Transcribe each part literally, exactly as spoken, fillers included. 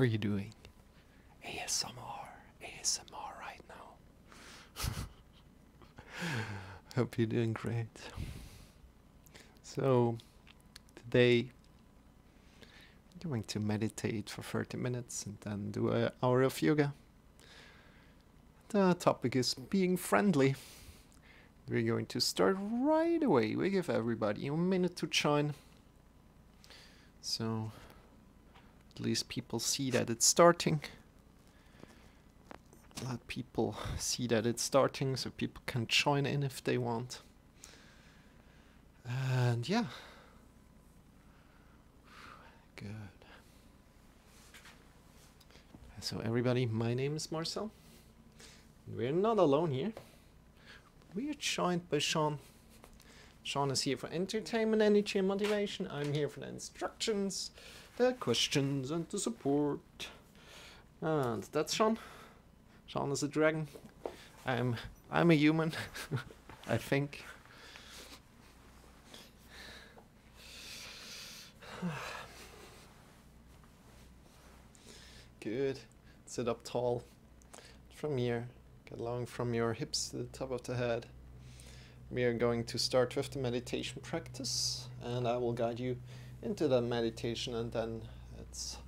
are you doing? A S M R, A S M R right now. Hope you're doing great. So today I'm going to meditate for thirty minutes and then do an hour of yoga. The topic is being friendly. We're going to start right away. We give everybody a minute to join, so at least people see that it's starting. Let people see that it's starting so people can join in if they want. And yeah. Good. So everybody, my name is Marcel. We're not alone here. We're joined by Shawn. Shawn is here for entertainment, energy and motivation. I'm here for the instructions, the questions and the support. And that's Shawn. Shawn is a dragon. I'm I'm a human, I think. Good. Sit up tall. From here, get along from your hips to the top of the head. We are going to start with the meditation practice, and I will guide you into the meditation, and then it's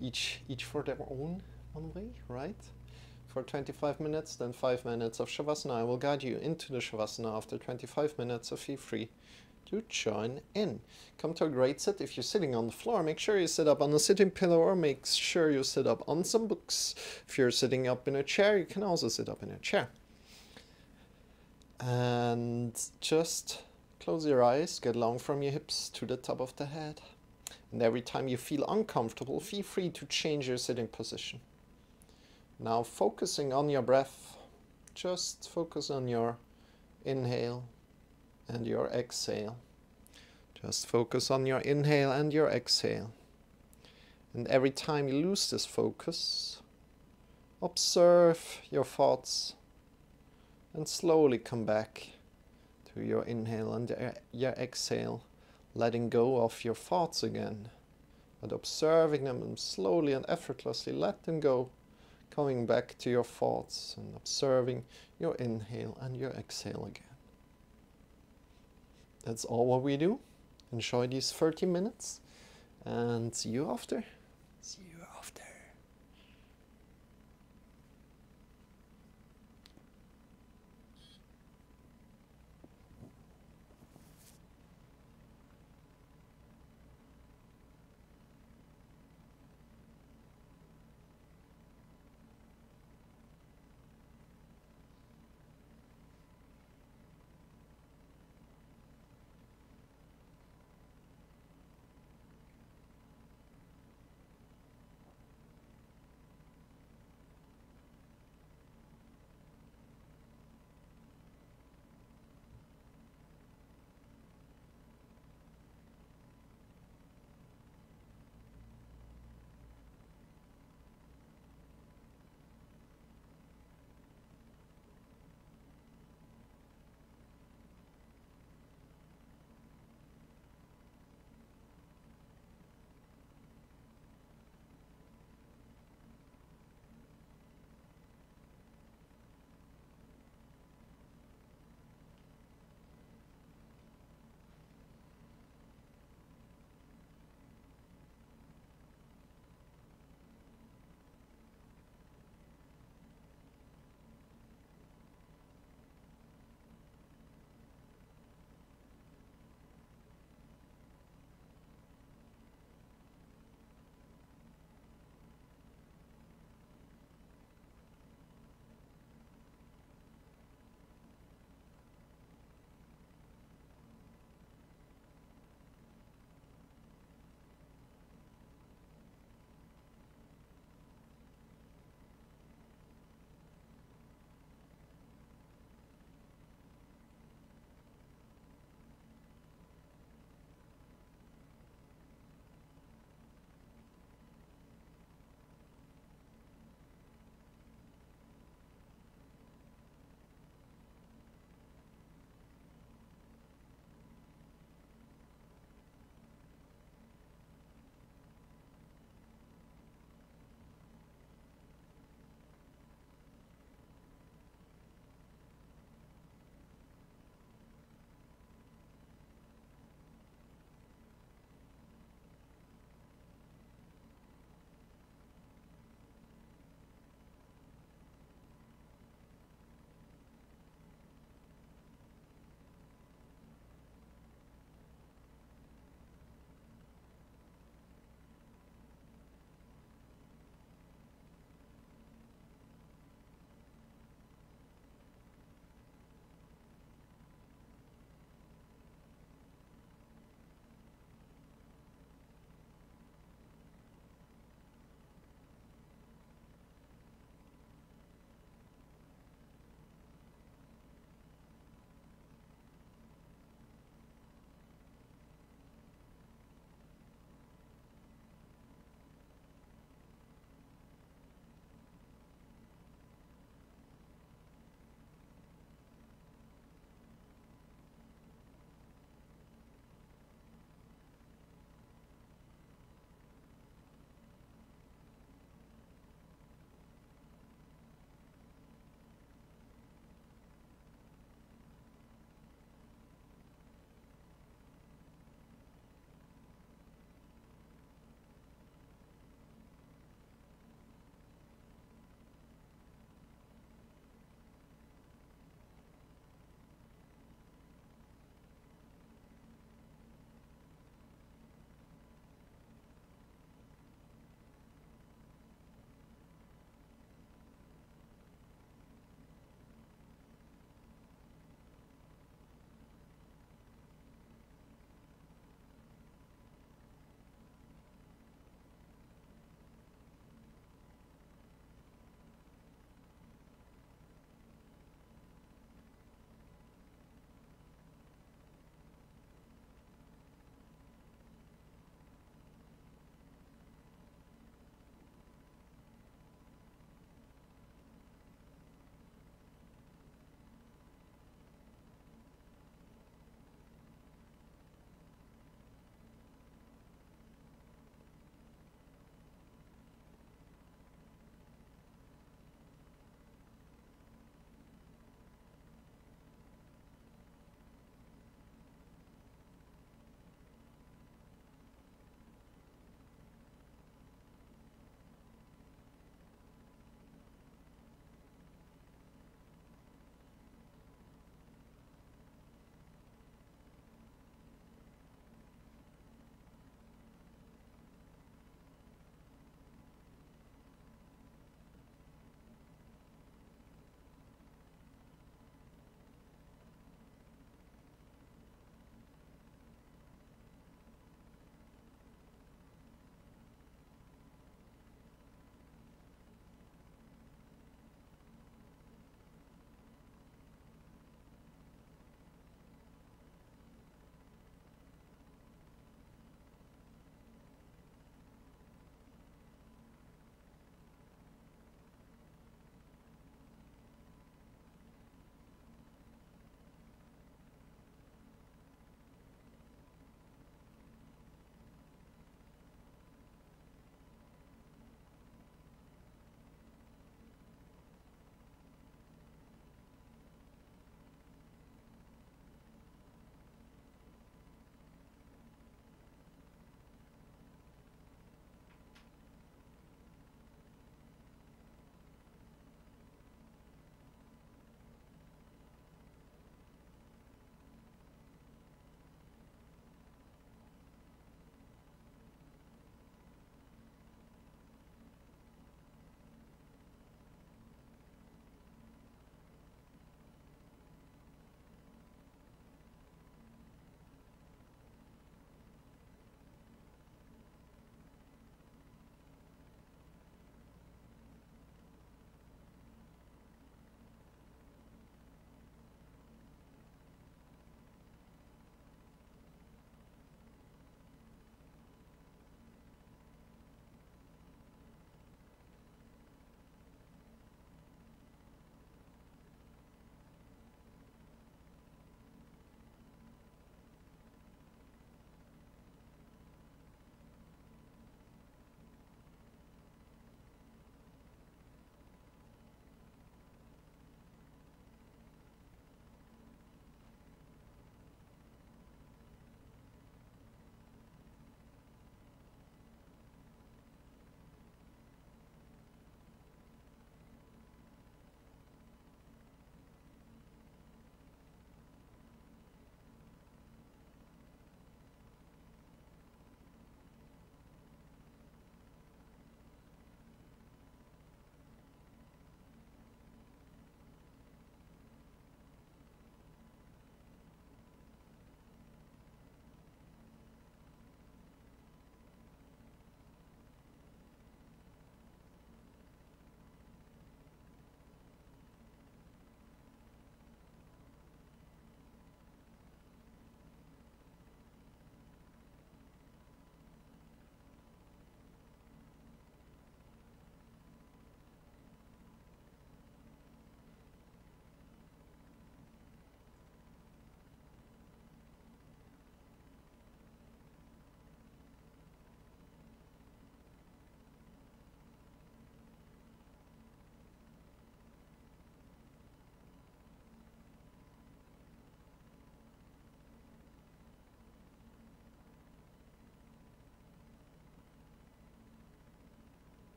each each for their own one way, right? For twenty-five minutes, then five minutes of Shavasana. I will guide you into the Shavasana after twenty-five minutes, so feel free to join in. Come to a great sit. If you're sitting on the floor, make sure you sit up on a sitting pillow or make sure you sit up on some books. If you're sitting up in a chair, you can also sit up in a chair. And just close your eyes, get along from your hips to the top of the head. And every time you feel uncomfortable, feel free to change your sitting position. Now focusing on your breath, just focus on your inhale and your exhale. Just focus on your inhale and your exhale. And every time you lose this focus, observe your thoughts and slowly come back to your inhale and your exhale, letting go of your thoughts again, but observing them and slowly and effortlessly let them go. Coming back to your thoughts and observing your inhale and your exhale again. That's all what we do. Enjoy these thirty minutes and see you after. See you after.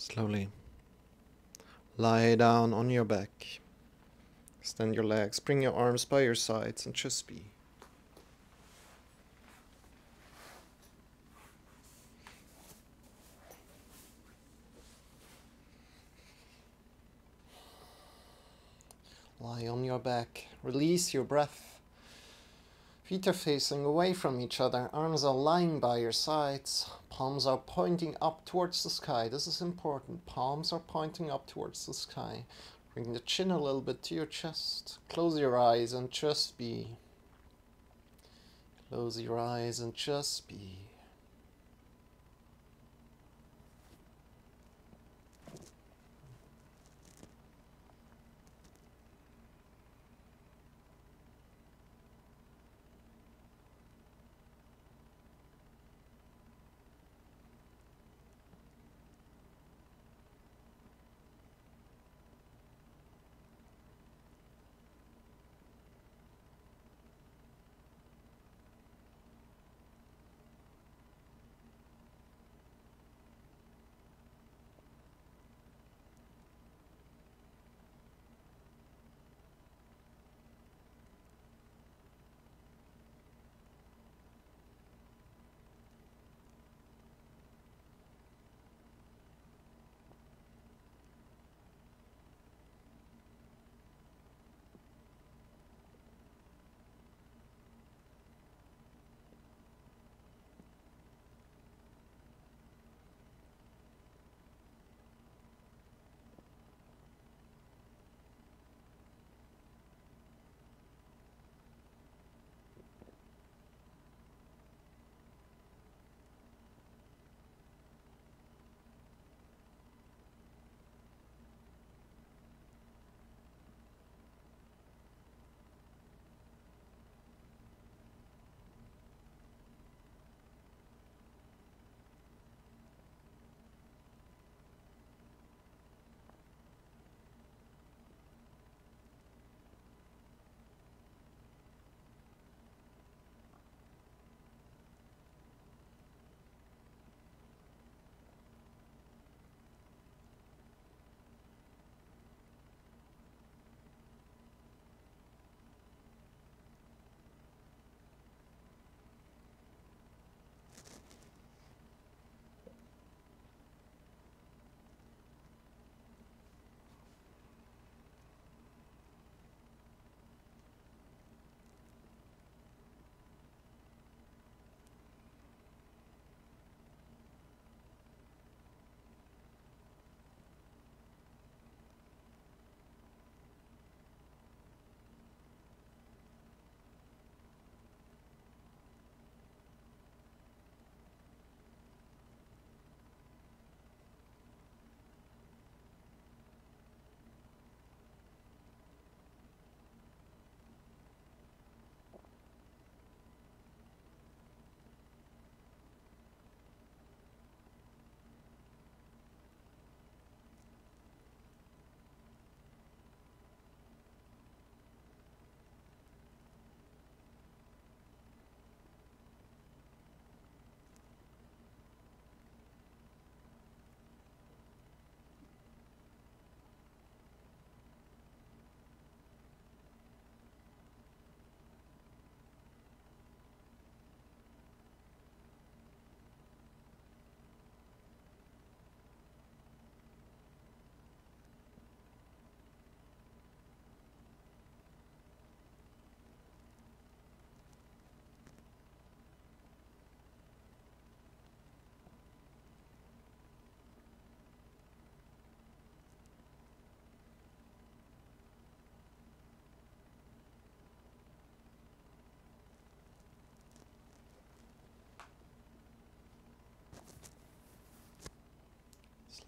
Slowly lie down on your back. Extend your legs, bring your arms by your sides and just be. Lie on your back, release your breath. Feet are facing away from each other, arms are lying by your sides, palms are pointing up towards the sky. This is important, palms are pointing up towards the sky. Bring the chin a little bit to your chest, close your eyes and just be. Close your eyes and just be.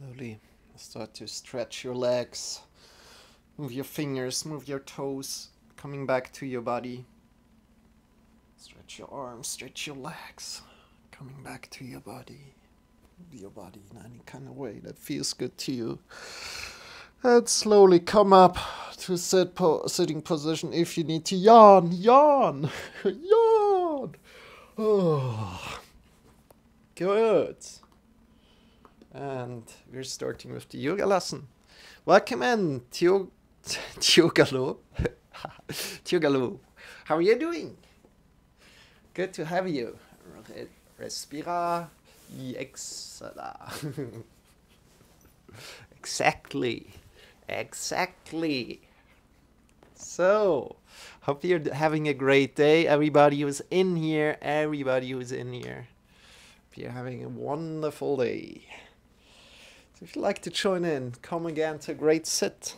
Slowly start to stretch your legs, move your fingers, move your toes, coming back to your body. Stretch your arms, stretch your legs, coming back to your body. Your body in any kind of way that feels good to you. And slowly come up to sit po sitting position if you need to. Yawn, yawn, yawn. Oh, good. And we're starting with the yoga lesson. Welcome in, Tio Tiogalo. Tiogalo, how are you doing? Good to have you. Respira y exhala. Exactly. Exactly. So, hope you're having a great day. Everybody who's in here, everybody who's in here. Hope you're having a wonderful day. So if you'd like to join in, come again to a great sit.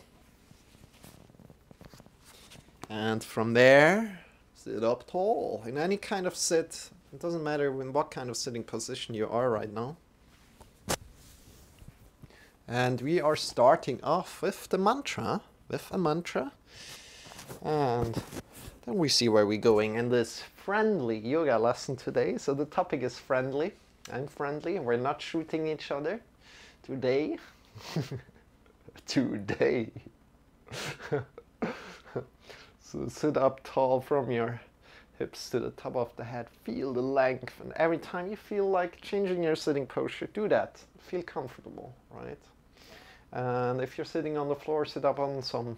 And from there, sit up tall. In any kind of sit, it doesn't matter in what kind of sitting position you are right now. And we are starting off with the mantra, with a mantra. And then we see where we're going in this friendly yoga lesson today. So the topic is friendly. I'm friendly. We're not shooting each other today. Today. So sit up tall from your hips to the top of the head. Feel the length. And every time you feel like changing your sitting posture, do that. Feel comfortable, right? And if you're sitting on the floor, sit up on some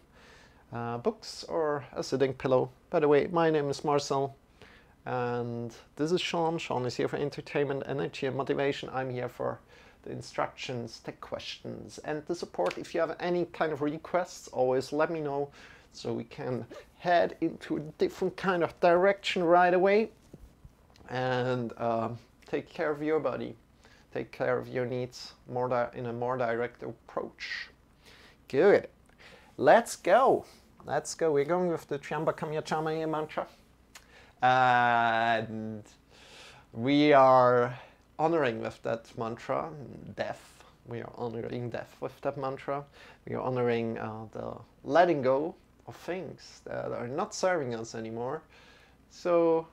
Uh, books or a sitting pillow. By the way, my name is Marcel and this is Shawn. Shawn is here for entertainment, energy and motivation. I'm here for the instructions, tech questions and the support. If you have any kind of requests, always let me know so we can head into a different kind of direction right away. And uh, take care of your body, take care of your needs more di in a more direct approach. Good. Let's go. Let's go. We're going with the Tryambakam Yajamahe mantra. And we are honoring with that mantra death. We are honoring death with that mantra. We are honoring uh, the letting go of things that are not serving us anymore. So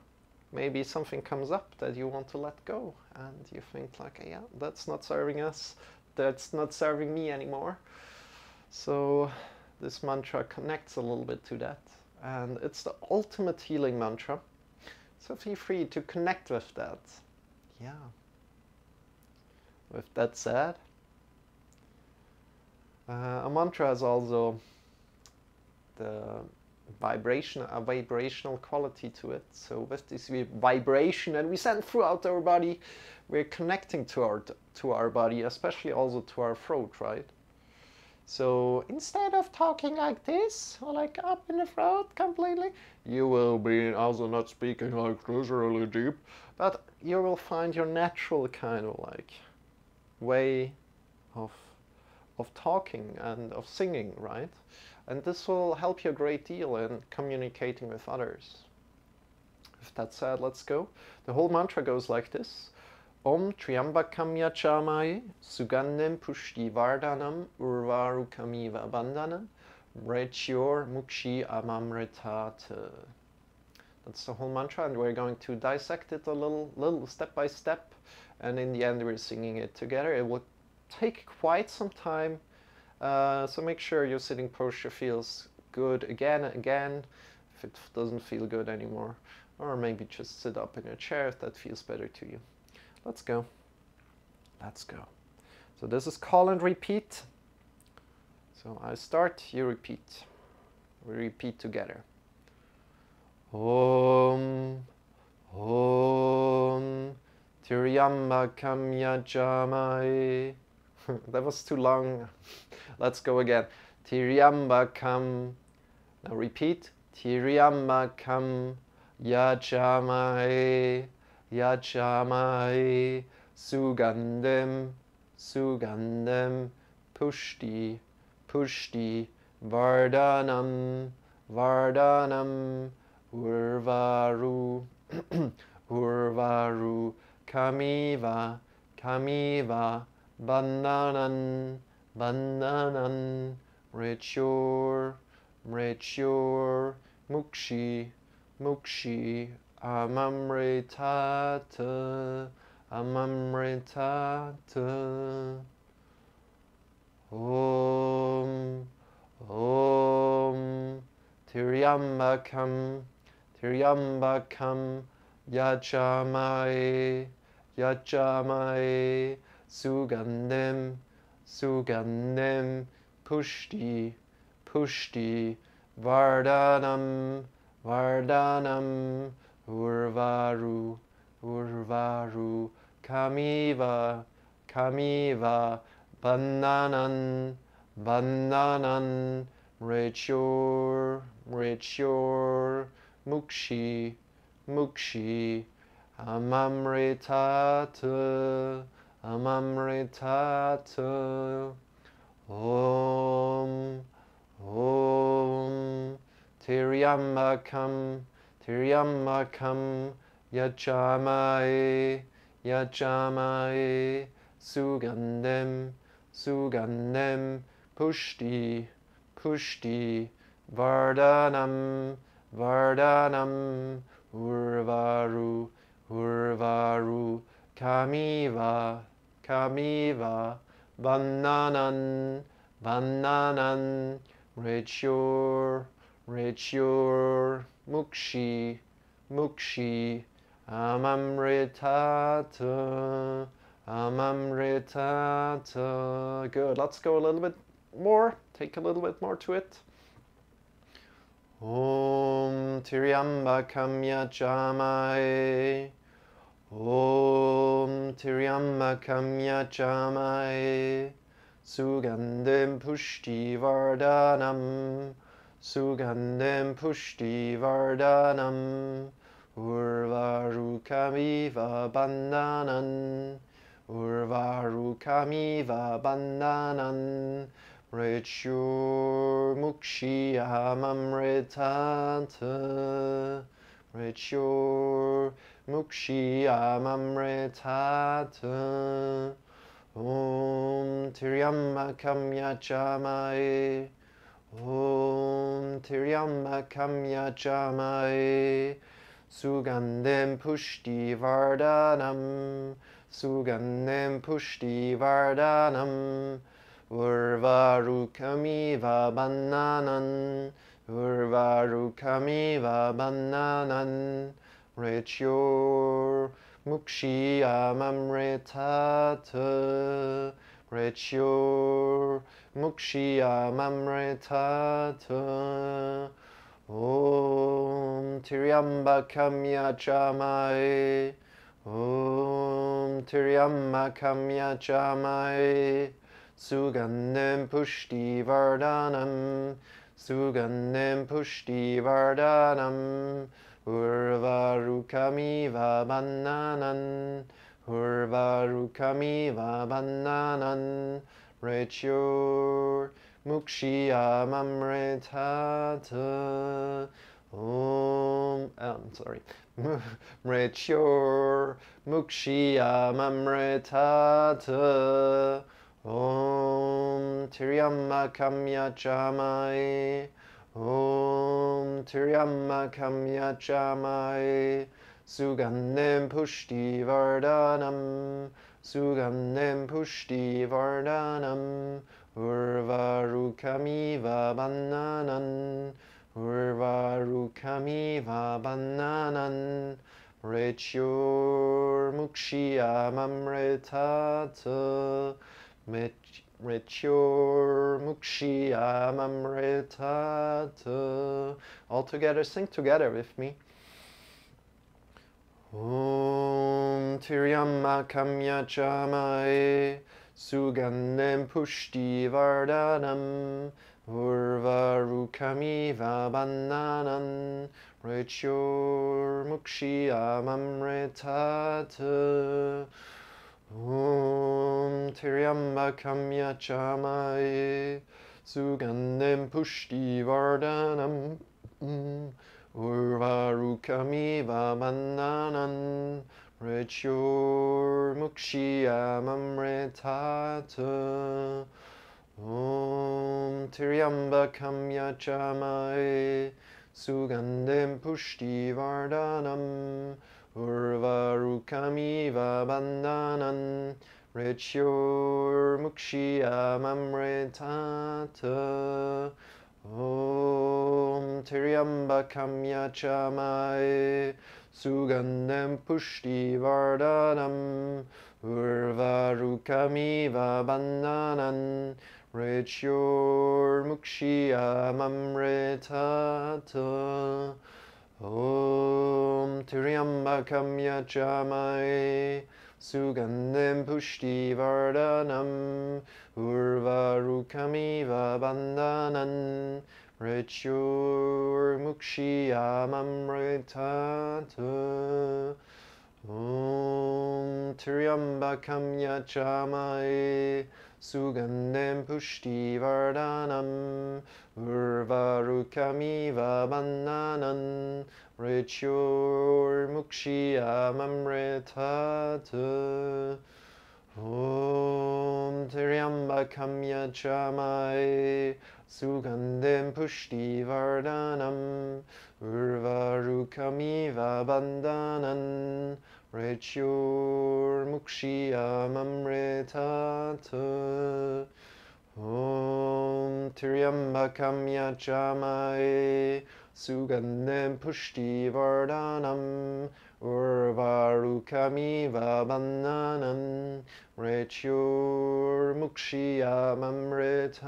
maybe something comes up that you want to let go and you think like, yeah, that's not serving us. That's not serving me anymore. So this mantra connects a little bit to that, and it's the ultimate healing mantra, so feel free to connect with that. Yeah. With that said, uh, a mantra is also the vibration, a vibrational quality to it. So with this vibration that we send throughout our body, we're connecting to our to our body, especially also to our throat, right? So instead of talking like this, or like up in the throat completely, you will be also not speaking like this really deep, but you will find your natural kind of like way of, of talking and of singing, right? And this will help you a great deal in communicating with others. With that said, let's go. The whole mantra goes like this. Om Tryambakam Yajamahe, Sugandhim Pushtivardhanam, Urvarukamiva Bandhanam, Mrityor Mukshi Amamritate. That's the whole mantra, and we're going to dissect it a little, little step by step, and in the end we're singing it together. It will take quite some time, uh, so make sure your sitting posture feels good again and again, if it doesn't feel good anymore, or maybe just sit up in a chair if that feels better to you. Let's go. Let's go. So this is call and repeat. So I start, you repeat. We repeat together. Om, Om, Tryambakam Yajamahe. That was too long. Let's go again. Tryambakam. Now repeat. Tryambakam Yajamahe. Yajamahe, Sugandhim, Sugandhim, Pushti, Pushti, Vardhanam, Vardhanam, Urvaru, Urvaru, Kamiva, Kamiva, Bandhanan, Bandhanan, Mrityor, Mrityor, Mukshi, Mukshi, Amamritata, Amamritata. Om, Om, Tryambakam, Tryambakam, Yajamahe, Yajamahe, Sugandhim, Sugandhim, Pushti, Pushti, Vardhanam, Vardhanam, Urvaru, Urvaru, Kamiva, Kamiva, Bandhanan, Bandhanan, Mrityur, Mrityur, Mukshi, Mukshi, Amamritata, Amamritata, Om, Om, Tryambakam, Tryambakam, Yajamahe, Yajamahe, Sugandhim, Sugandhim, Pushti, Pushti, Vardhanam, Vardhanam, Urvaru, Urvaru, Kamiva, Kamiva, Bandhanan, Bandhanan, Mrityur, Mrityur, Mukshi, Mukshi, Amamritata, Amamritata. Good, let's go a little bit more, take a little bit more to it. Om Tryambakam Yajamahe, Om Tryambakam Yajamahe, Sugandhim Pushti Vardhanam, Sugandhim Pushti Vardhanam, Urvaru Kamiva Bandhanan, Urvaru Kamiva Bandhanan, Mrityur Mukshi Amamritata, Mrityur Mukshi Amamritata. Om Tryambakam Yajamahe, Om Tryambakam Yajamahe, Sugandhim Pushti Vardhanam, Sugandhim Pushti Vardhanam, Urvaru Kamiva Bandhanan, Urvaru Kamiva Bandhanan, Mrityur Mukshi Amamritata, Mrityur Mukshi Amamritata. Om Tryambakam Yajamahe, Om Tryambakam Yajamahe, Sugandhim Pushti Vardhanam, Sugandhim Pushti Vardhanam, Urvaru Kamiva Bandhanan, Urvaru Kamiva Bandhanan, Mrityur Mukshi Amamritata. Om, I'm sorry, Mrityur Mukshi Amamritata. Om Tryambakam Yajamahe, Om Tryambakam Yajamahe, Sugandhim Pushti Vardhanam, Sugandhim Pushti Vardhanam, Urvaru Kamiva Bandhanan, Urvaru Kamiva Bandhanan, Mrityur Mukshi Amamritata, Mrityur Mukshi Amamritata. All together, sing together with me. Om Tryambakam Yajamahe, Sugandhim Pushti Vardhanam, Urvaru Kamiva Bandhanan, Mrityur Mukshi Amamritata. Om Tryambakam Yajamahe, Sugandhim Pushti Vardhanam, Urvaru Kamiva Bandhanan, Mrityur Mukshi Amamritata. Om Tryambakam Yajamahe, Sugandhim Pushti Vardhanam, Urvaru Kamiva Bandhanan, Mrityur Mukshi Amamritata. Om Tryambakam Yajamahe, Sugandhim Pushti Vardhanam, Urvarukamiva bandhanan Mukshiyamamritata Om Tryambakam Yajamahe Sugandhim Pushtivardhanam Urvarukamiva bandhanan Mukshiyamamritata Om Tryambakam Yajamahe Sugandhim Pushtivardhanam Urvarukamiva bandhanan Mukshiyamamritata Om Tryambakam Yajamahe Sugandhim Pushtivardhanam Urvarukamiva bandhanan Mukshiyamamritata Om Tryambakam Yajamahe Sugandhim Pushtivardhanam Urvarukamiva bandhanan Mukshiyamamritata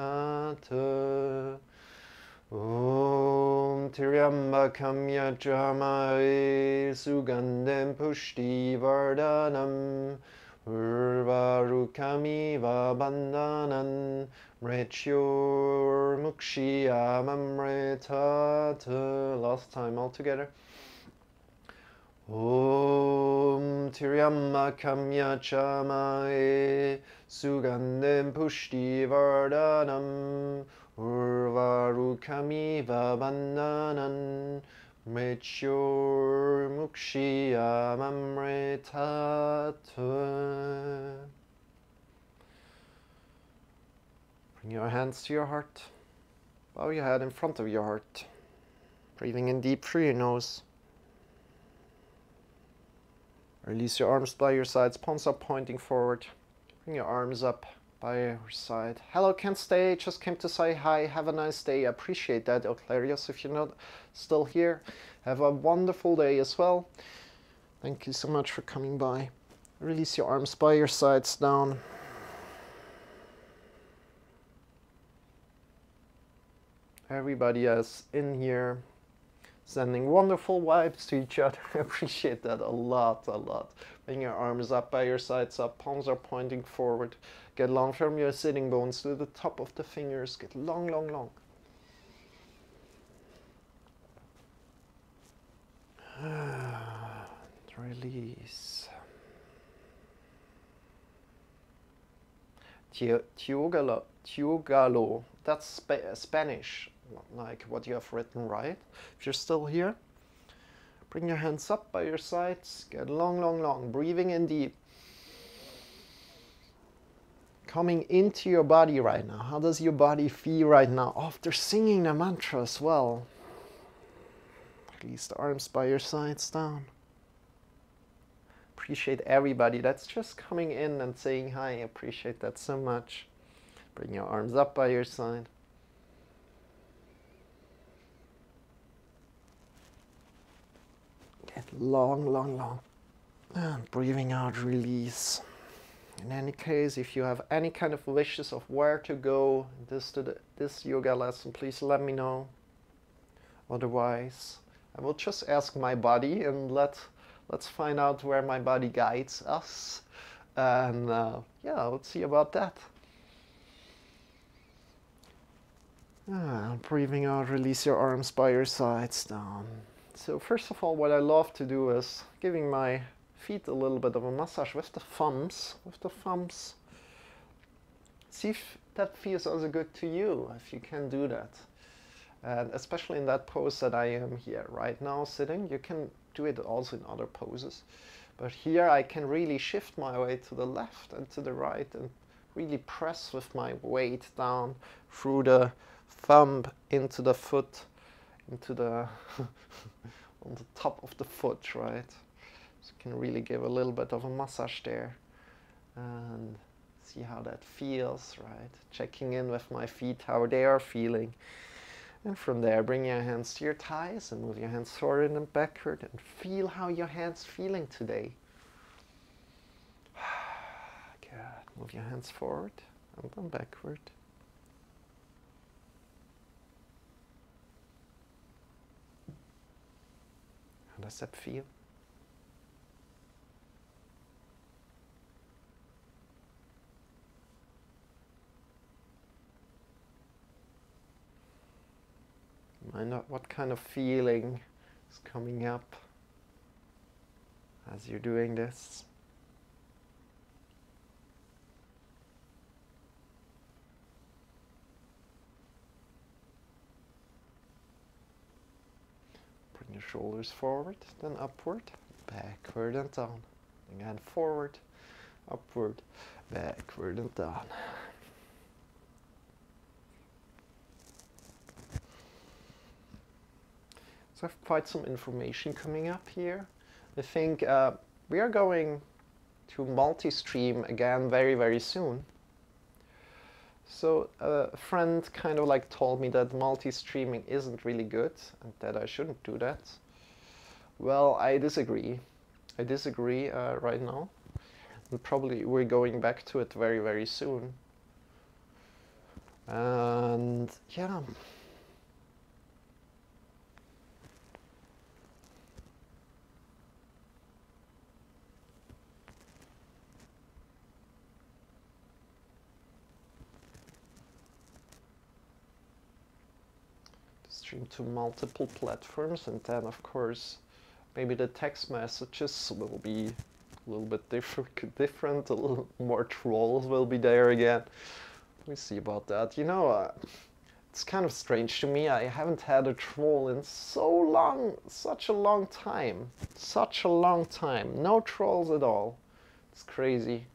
Om Tryambakam Yajamahe Sugandhim Pushtivardhanam Urvarukamiva bandhanan Mukshiyamamritata. Last time altogether. Om Tryambakam Yajamahe Sugandhim Pushtivardhanam Urvarukamiva bandhanan Mukshiyamamritata. Bring your hands to your heart. Bow your head in front of your heart. Breathing in deep through your nose. Release your arms by your sides, palms up pointing forward. Bring your arms up by your side. Hello, can't stay, just came to say hi, have a nice day. I appreciate that, Oclarius, if you're not still here. Have a wonderful day as well. Thank you so much for coming by. Release your arms by your sides down. Everybody else in here, sending wonderful vibes to each other. I appreciate that a lot, a lot. Bring your arms up by your sides up, palms are pointing forward. Get long from your sitting bones to the top of the fingers. Get long, long, long. Release. Tiogalo. Tiogalo. That's spa Spanish, like what you have written, right? If you're still here, bring your hands up by your sides. Get long, long, long. Breathing in deep. Coming into your body right now. How does your body feel right now after singing the mantra as well? Release the arms by your sides down. Appreciate everybody that's just coming in and saying hi. I appreciate that so much. Bring your arms up by your side. Get long, long, long. And breathing out, release. In any case, if you have any kind of wishes of where to go this to the, this yoga lesson, please let me know. Otherwise, I will just ask my body and let let's find out where my body guides us. And uh, yeah, let's see about that. Ah, breathing out, release your arms by your sides down. So first of all, what I love to do is giving my feet a little bit of a massage with the thumbs, with the thumbs. See if that feels also good to you, if you can do that. And especially in that pose that I am here right now sitting, you can do it also in other poses. But here I can really shift my weight to the left and to the right and really press with my weight down through the thumb into the foot, into the, on the top of the foot, right? So you can really give a little bit of a massage there and see how that feels, right? Checking in with my feet, how they are feeling. And from there, bring your hands to your thighs and move your hands forward and backward and feel how your hands feeling today. Move your hands forward and then backward. How does that feel? Mind out what kind of feeling is coming up as you're doing this. Bring your shoulders forward, then upward, backward and down. Again, forward, upward, backward and down. So I have quite some information coming up here. I think uh, we are going to multi-stream again very, very soon. So uh, a friend kind of like told me that multi-streaming isn't really good and that I shouldn't do that. Well, I disagree. I disagree uh, right now. And probably we're going back to it very, very soon. And yeah. To multiple platforms, and then of course maybe the text messages will be a little bit different different, a little more trolls will be there again. We see about that. You know, uh, it's kind of strange to me. I haven't had a troll in so long, such a long time, such a long time. No trolls at all. It's crazy.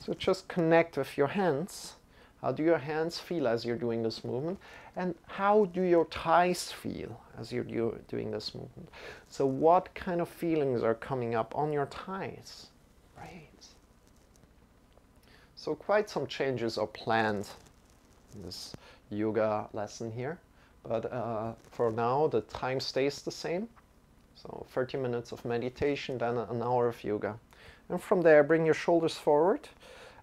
So just connect with your hands. How do your hands feel as you're doing this movement? And how do your thighs feel as you're do, doing this movement? So what kind of feelings are coming up on your thighs? Right. So quite some changes are planned in this yoga lesson here. But uh, for now, the time stays the same. So thirty minutes of meditation, then an hour of yoga. And from there, bring your shoulders forward.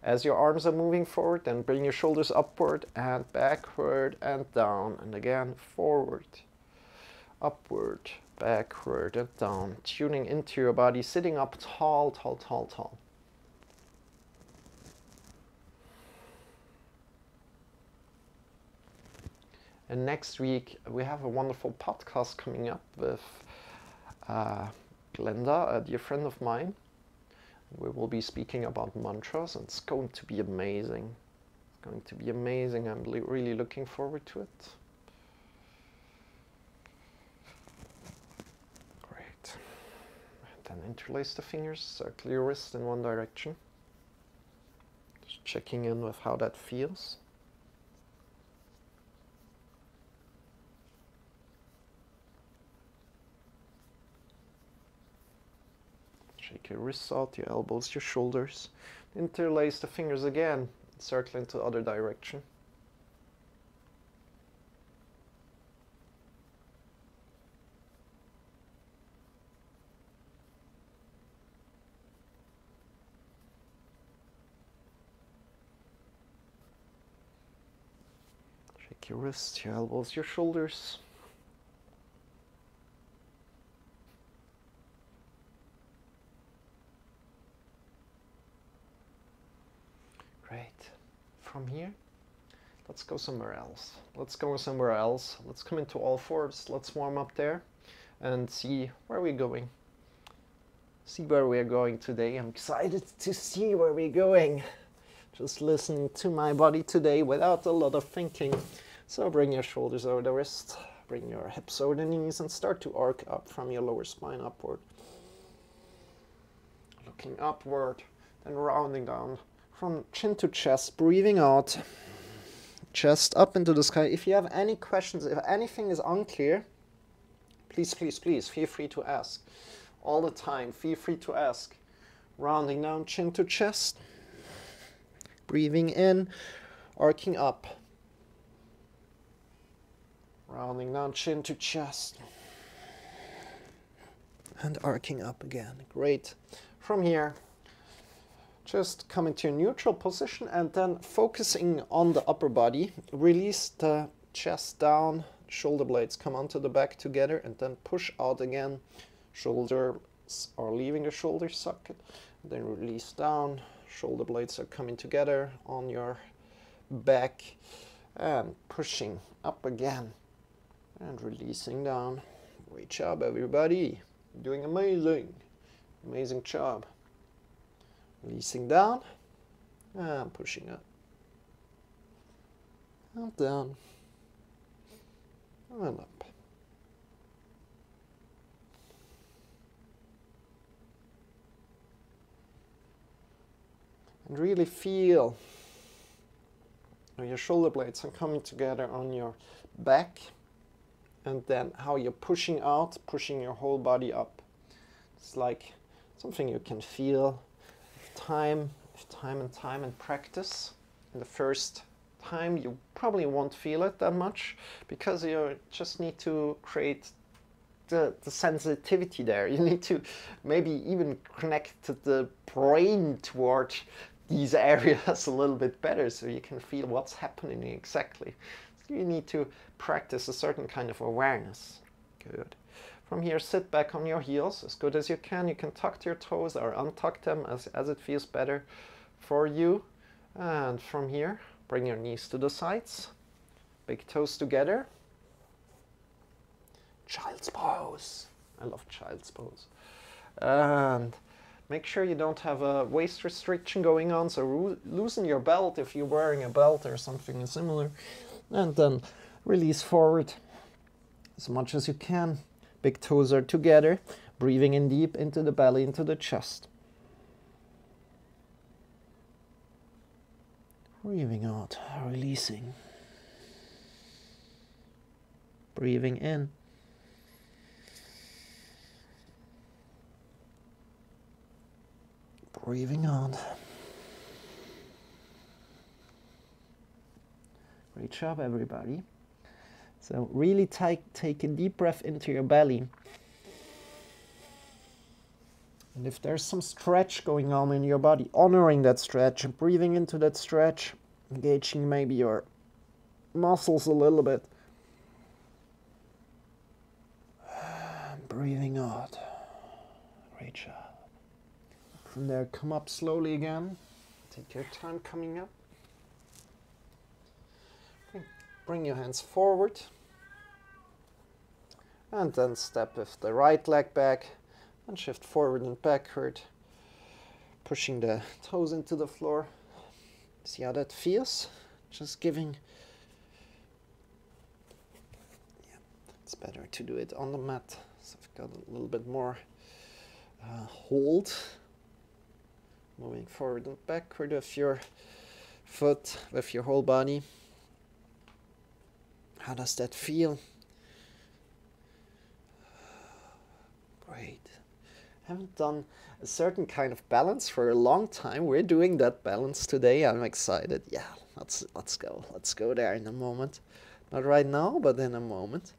As your arms are moving forward, then bring your shoulders upward and backward and down. And again, forward, upward, backward and down. Tuning into your body, sitting up tall, tall, tall, tall. And next week, we have a wonderful podcast coming up with uh, Glenda, a dear friend of mine. We will be speaking about mantras, and it's going to be amazing. It's going to be amazing. I'm really looking forward to it. Great. Then interlace the fingers, circle your wrist in one direction. Just checking in with how that feels. Shake your wrists out, your elbows, your shoulders. Interlace the fingers again, circle into the other direction. Shake your wrists, your elbows, your shoulders. Great. From here, let's go somewhere else. Let's go somewhere else. Let's come into all fours. Let's warm up there and see where we're going. See where we're going today. I'm excited to see where we're going. Just listen to my body today without a lot of thinking. So bring your shoulders over the wrist, bring your hips over the knees, and start to arc up from your lower spine upward. Looking upward and rounding down. From chin to chest, breathing out, chest up into the sky. If you have any questions, if anything is unclear, please, please, please, feel free to ask. All the time, feel free to ask. Rounding down, chin to chest, breathing in, arcing up. Rounding down, chin to chest, and arcing up again. Great. From here, Just come into your neutral position and then focusing on the upper body, release the chest down, shoulder blades come onto the back together and then push out again. Shoulders are leaving the shoulder socket, then release down, shoulder blades are coming together on your back and pushing up again and releasing down. Great job everybody, doing amazing, amazing job. Releasing down and pushing up and down and up. And really feel how your shoulder blades are coming together on your back and then how you're pushing out, pushing your whole body up. It's like something you can feel time time and time and practice. And the first time you probably won't feel it that much because you just need to create the, the sensitivity there. You need to maybe even connect the brain toward these areas a little bit better so you can feel what's happening exactly. So you need to practice a certain kind of awareness. Good. From here, sit back on your heels as good as you can. You can tuck your toes or untuck them as, as it feels better for you. And from here, bring your knees to the sides. Big toes together. Child's pose. I love child's pose. And make sure you don't have a waist restriction going on. So loosen your belt if you're wearing a belt or something similar. And then release forward as much as you can. Big toes are together, breathing in deep into the belly, into the chest. Breathing out, releasing. Breathing in. Breathing out. Great job, everybody. So really take, take a deep breath into your belly. And if there's some stretch going on in your body, honoring that stretch and breathing into that stretch, engaging maybe your muscles a little bit. And breathing out. Great job. From there, come up slowly again. Take your time coming up. Bring your hands forward. And then step with the right leg back and shift forward and backward, pushing the toes into the floor. See how that feels? Just giving. Yeah, it's better to do it on the mat, so I've got a little bit more uh, hold. Moving forward and backward with your foot, with your whole body. How does that feel? Great. Haven't done a certain kind of balance for a long time. We're doing that balance today. I'm excited. Yeah, let's let's go. Let's go there in a moment. Not right now, but in a moment.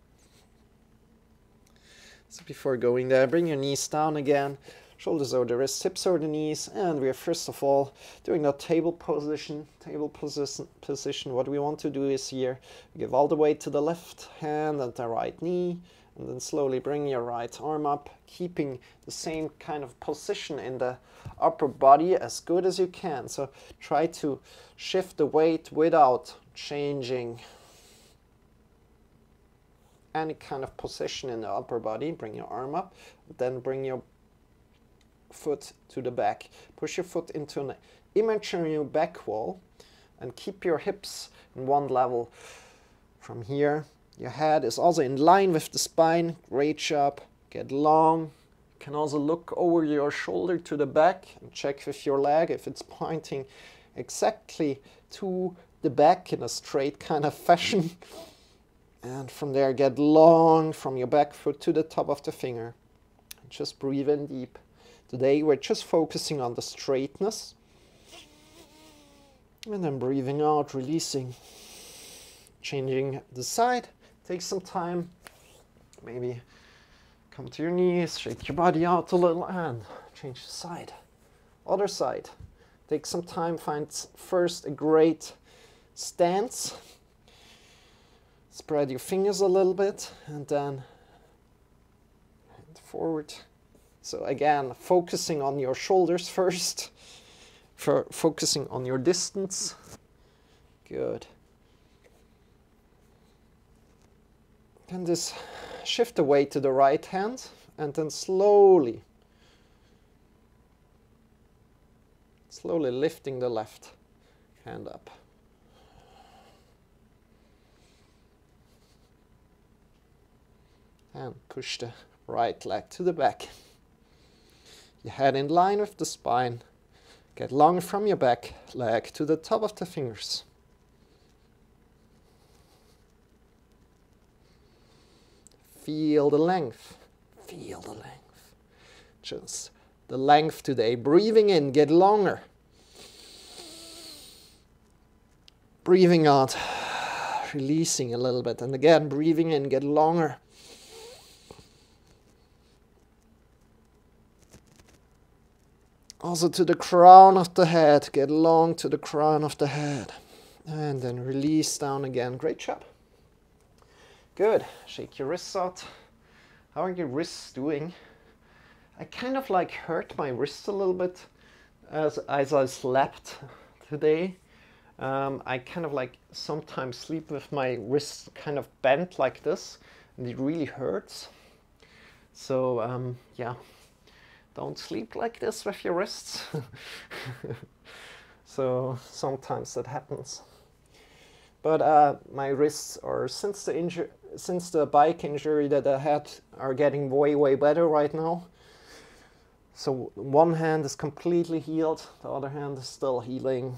So before going there, bring your knees down again. Shoulders over the wrists, hips over the knees, and we are first of all doing that table position. Table position, position. What we want to do is here, give all the weight to the left hand and the right knee, and then slowly bring your right arm up, keeping the same kind of position in the upper body as good as you can. So try to shift the weight without changing any kind of position in the upper body. Bring your arm up, then bring your foot to the back. Push your foot into an imaginary back wall and keep your hips in one level. From here, your head is also in line with the spine. Great job. Get long. You can also look over your shoulder to the back and check with your leg if it's pointing exactly to the back in a straight kind of fashion. And from there, get long from your back foot to the top of the finger. And just breathe in deep. Today we're just focusing on the straightness and then breathing out, releasing, changing the side. Take some time, maybe come to your knees, shake your body out a little and change the side. Other side, Take some time, find first a great stance. Spread your fingers a little bit and then forward. So again, focusing on your shoulders first, for focusing on your distance. Good. Then just shift the weight to the right hand and then slowly, slowly lifting the left hand up. And push the right leg to the back. Your head in line with the spine. Get long from your back leg to the top of the fingers. Feel the length. Feel the length. Just the length today. Breathing in, get longer. Breathing out, releasing a little bit. And again, breathing in, get longer. Also to the crown of the head, get long to the crown of the head. And then release down again. Great job. Good. Shake your wrists out. How are your wrists doing? I kind of like hurt my wrists a little bit as, as I slept today. Um, I kind of like sometimes sleep with my wrists kind of bent like this, and it really hurts. So um, yeah. Don't sleep like this with your wrists. So sometimes that happens. But uh, my wrists are, since the injury, since the bike injury that I had, are getting way, way better right now. So one hand is completely healed, the other hand is still healing.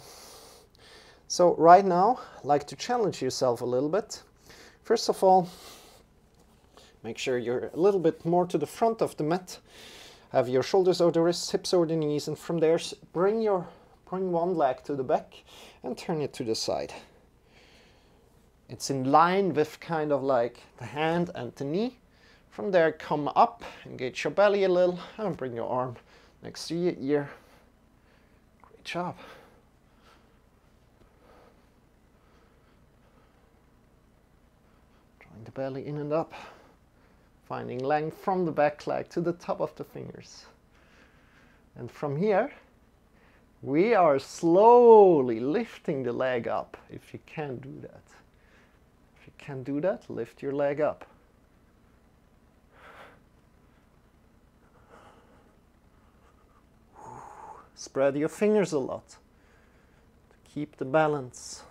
So right now, I'd like to challenge yourself a little bit. First of all, make sure you're a little bit more to the front of the mat. Have your shoulders over the wrists, hips over the knees, and from there bring your bring one leg to the back and turn it to the side. It's in line with kind of like the hand and the knee. From there come up, engage your belly a little, and bring your arm next to your ear. Great job. Drawing the belly in and up. Finding length from the back leg to the top of the fingers. And from here, we are slowly lifting the leg up. If you can do that. If you can do that, lift your leg up. Spread your fingers a lot to keep the balance.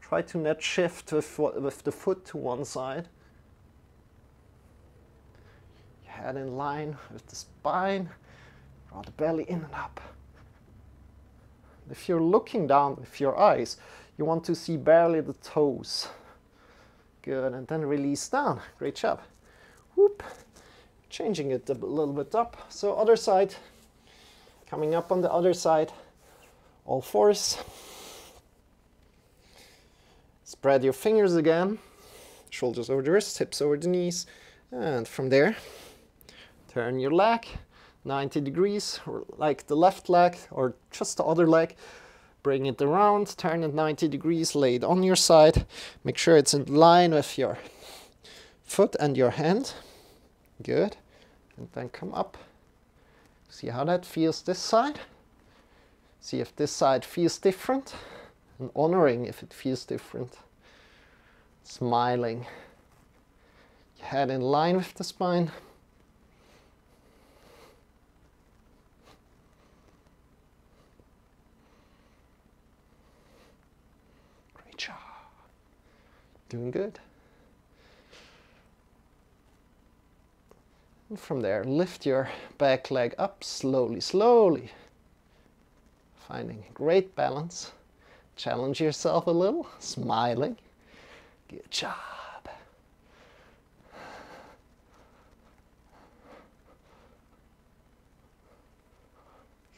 Try to not shift with, with the foot to one side. Head in line with the spine, draw the belly in and up. If you're looking down with your eyes, you want to see barely the toes. Good, and then release down. Great job. Whoop. Changing it a little bit up. So other side, coming up on the other side, all fours. Spread your fingers again, shoulders over the wrists, hips over the knees, and from there, turn your leg ninety degrees, or like the left leg or just the other leg. Bring it around, turn it ninety degrees, lay it on your side. Make sure it's in line with your foot and your hand. Good. And then come up. See how that feels this side. See if this side feels different. And honoring if it feels different. Smiling. Your head in line with the spine. Doing good. And from there, lift your back leg up slowly, slowly. Finding great balance. Challenge yourself a little, smiling. Good job.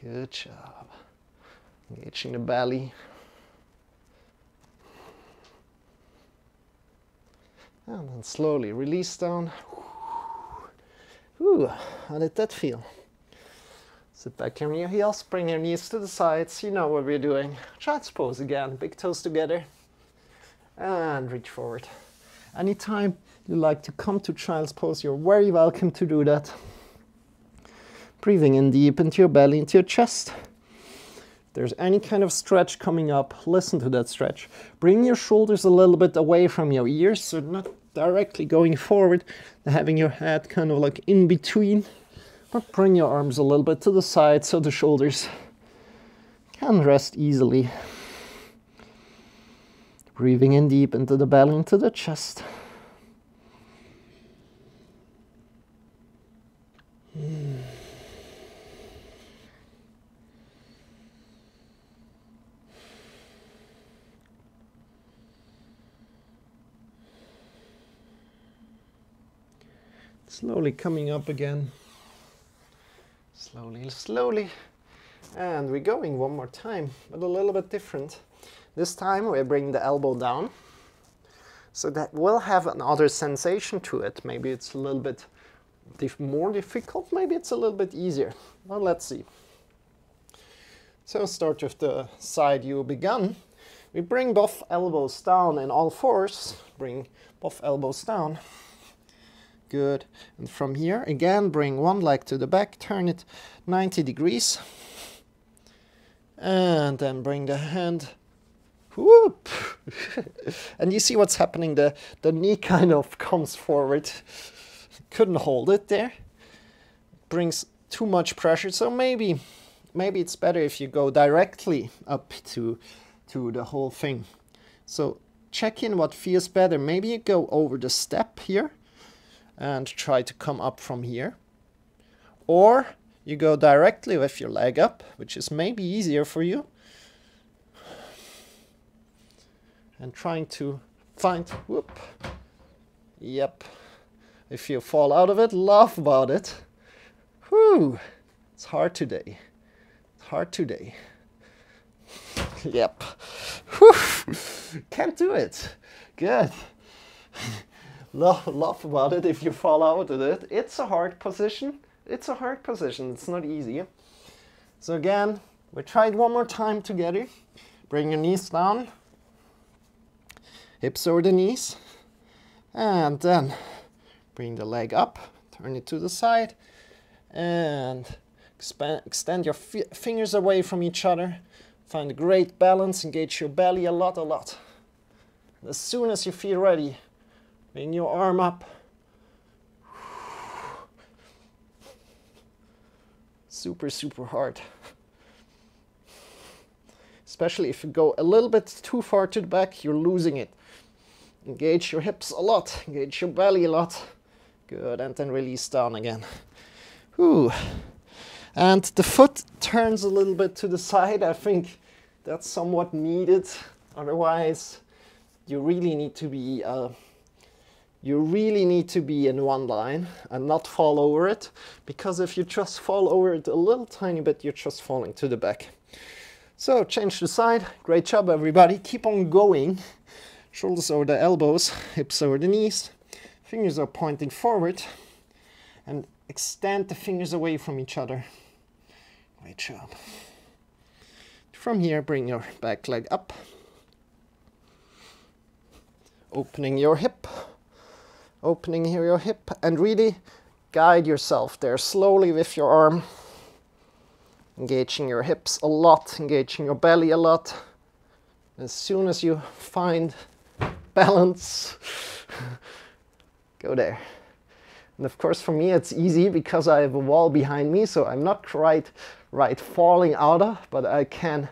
Good job. Engaging the belly. And then slowly release down. Ooh, how did that feel? Sit back on your heels, bring your knees to the sides. You know what we're doing. Child's pose again, big toes together. And reach forward. Anytime you like to come to child's pose, you're very welcome to do that. Breathing in deep into your belly, into your chest. If there's any kind of stretch coming up, listen to that stretch. Bring your shoulders a little bit away from your ears, so not directly going forward, having your head kind of like in between. But bring your arms a little bit to the side so the shoulders can rest easily. Breathing in deep into the belly, into the chest. Mm. Slowly coming up again. Slowly, slowly. And we're going one more time, but a little bit different. This time we bring the elbow down, so that will have another sensation to it. Maybe it's a little bit dif- more difficult, maybe it's a little bit easier. Well, let's see. So start with the side you began. We bring both elbows down in all fours. Bring both elbows down. Good. And from here, again, bring one leg to the back, turn it ninety degrees. And then bring the hand. Whoop. And you see what's happening, the, the knee kind of comes forward. Couldn't hold it there. Brings too much pressure, so maybe maybe it's better if you go directly up to, to the whole thing. So check in what feels better. Maybe you go over the step here and try to come up from here. Or you go directly with your leg up, which is maybe easier for you. And trying to find, whoop, yep, if you fall out of it, laugh about it. Whew, it's hard today, it's hard today. Yep, whew, can't do it, good. laugh, laugh about it if you fall out of it. It's a hard position, it's a hard position, it's not easy. So again, we try it one more time together. Bring your knees down. Hips over the knees, and then bring the leg up, turn it to the side, and expand, extend your fi fingers away from each other. Find a great balance, engage your belly a lot, a lot. And as soon as you feel ready, bring your arm up. Super, super hard. Especially if you go a little bit too far to the back, you're losing it. Engage your hips a lot, engage your belly a lot. Good, and then release down again. Whew. And the foot turns a little bit to the side. I think that's somewhat needed. Otherwise, you really need to be uh, you really need to be in one line and not fall over it. Because if you just fall over it a little tiny bit, you're just falling to the back. So change the side. Great job, everybody. Keep on going. Shoulders over the elbows, hips over the knees. Fingers are pointing forward. And extend the fingers away from each other. Great job. From here, bring your back leg up. Opening your hip. Opening here your hip. And really guide yourself there slowly with your arm. Engaging your hips a lot, engaging your belly a lot. As soon as you find balance, go there. And of course for me it's easy because I have a wall behind me, so I'm not quite right falling out of, but I can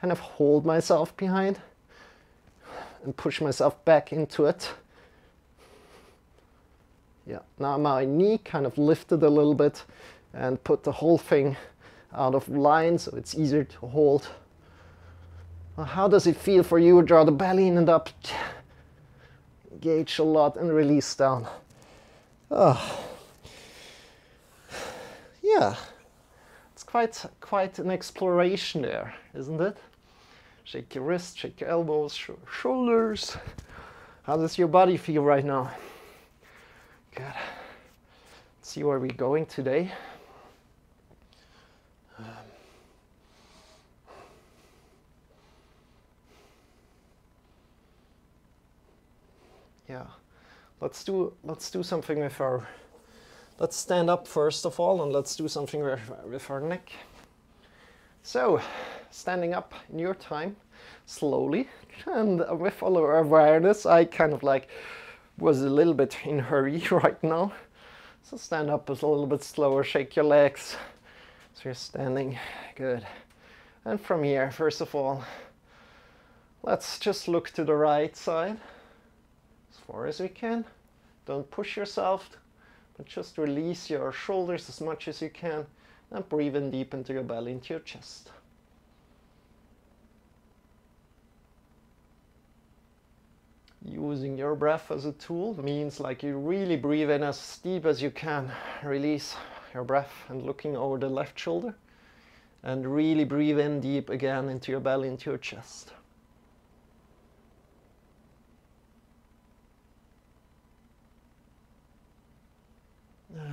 kind of hold myself behind and push myself back into it. Yeah, now my knee kind of lifted a little bit and put the whole thing out of line, so it's easier to hold. Well, how does it feel for you? Draw the belly in and up. Engage a lot and release down. Oh. Yeah, it's quite, quite an exploration there, isn't it? Shake your wrists, shake your elbows, sh shoulders. How does your body feel right now? Good. Let's see where we're going today. Yeah. Let's do, let's do something with our, let's stand up first of all, and let's do something with our neck. So, standing up in your time, slowly, and with all our awareness. I kind of like was a little bit in a hurry right now. So stand up a little bit slower, shake your legs. So you're standing, good. And from here, first of all, let's just look to the right side as far as we can. Don't push yourself, but just release your shoulders as much as you can, and breathe in deep into your belly, into your chest. Using your breath as a tool means like you really breathe in as deep as you can, release your breath and looking over the left shoulder, and really breathe in deep again into your belly, into your chest.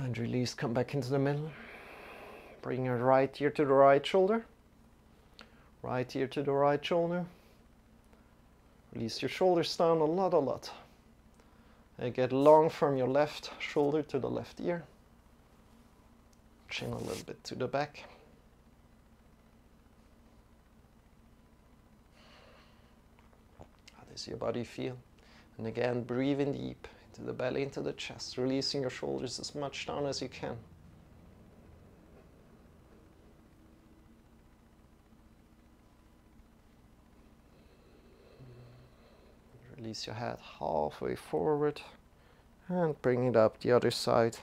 And release, come back into the middle. Bring your right ear to the right shoulder. Right ear to the right shoulder. Release your shoulders down a lot, a lot. And get long from your left shoulder to the left ear. Chin a little bit to the back. How does your body feel? And again, breathe in deep. To the belly, into the chest, releasing your shoulders as much down as you can. Release your head halfway forward and bring it up the other side.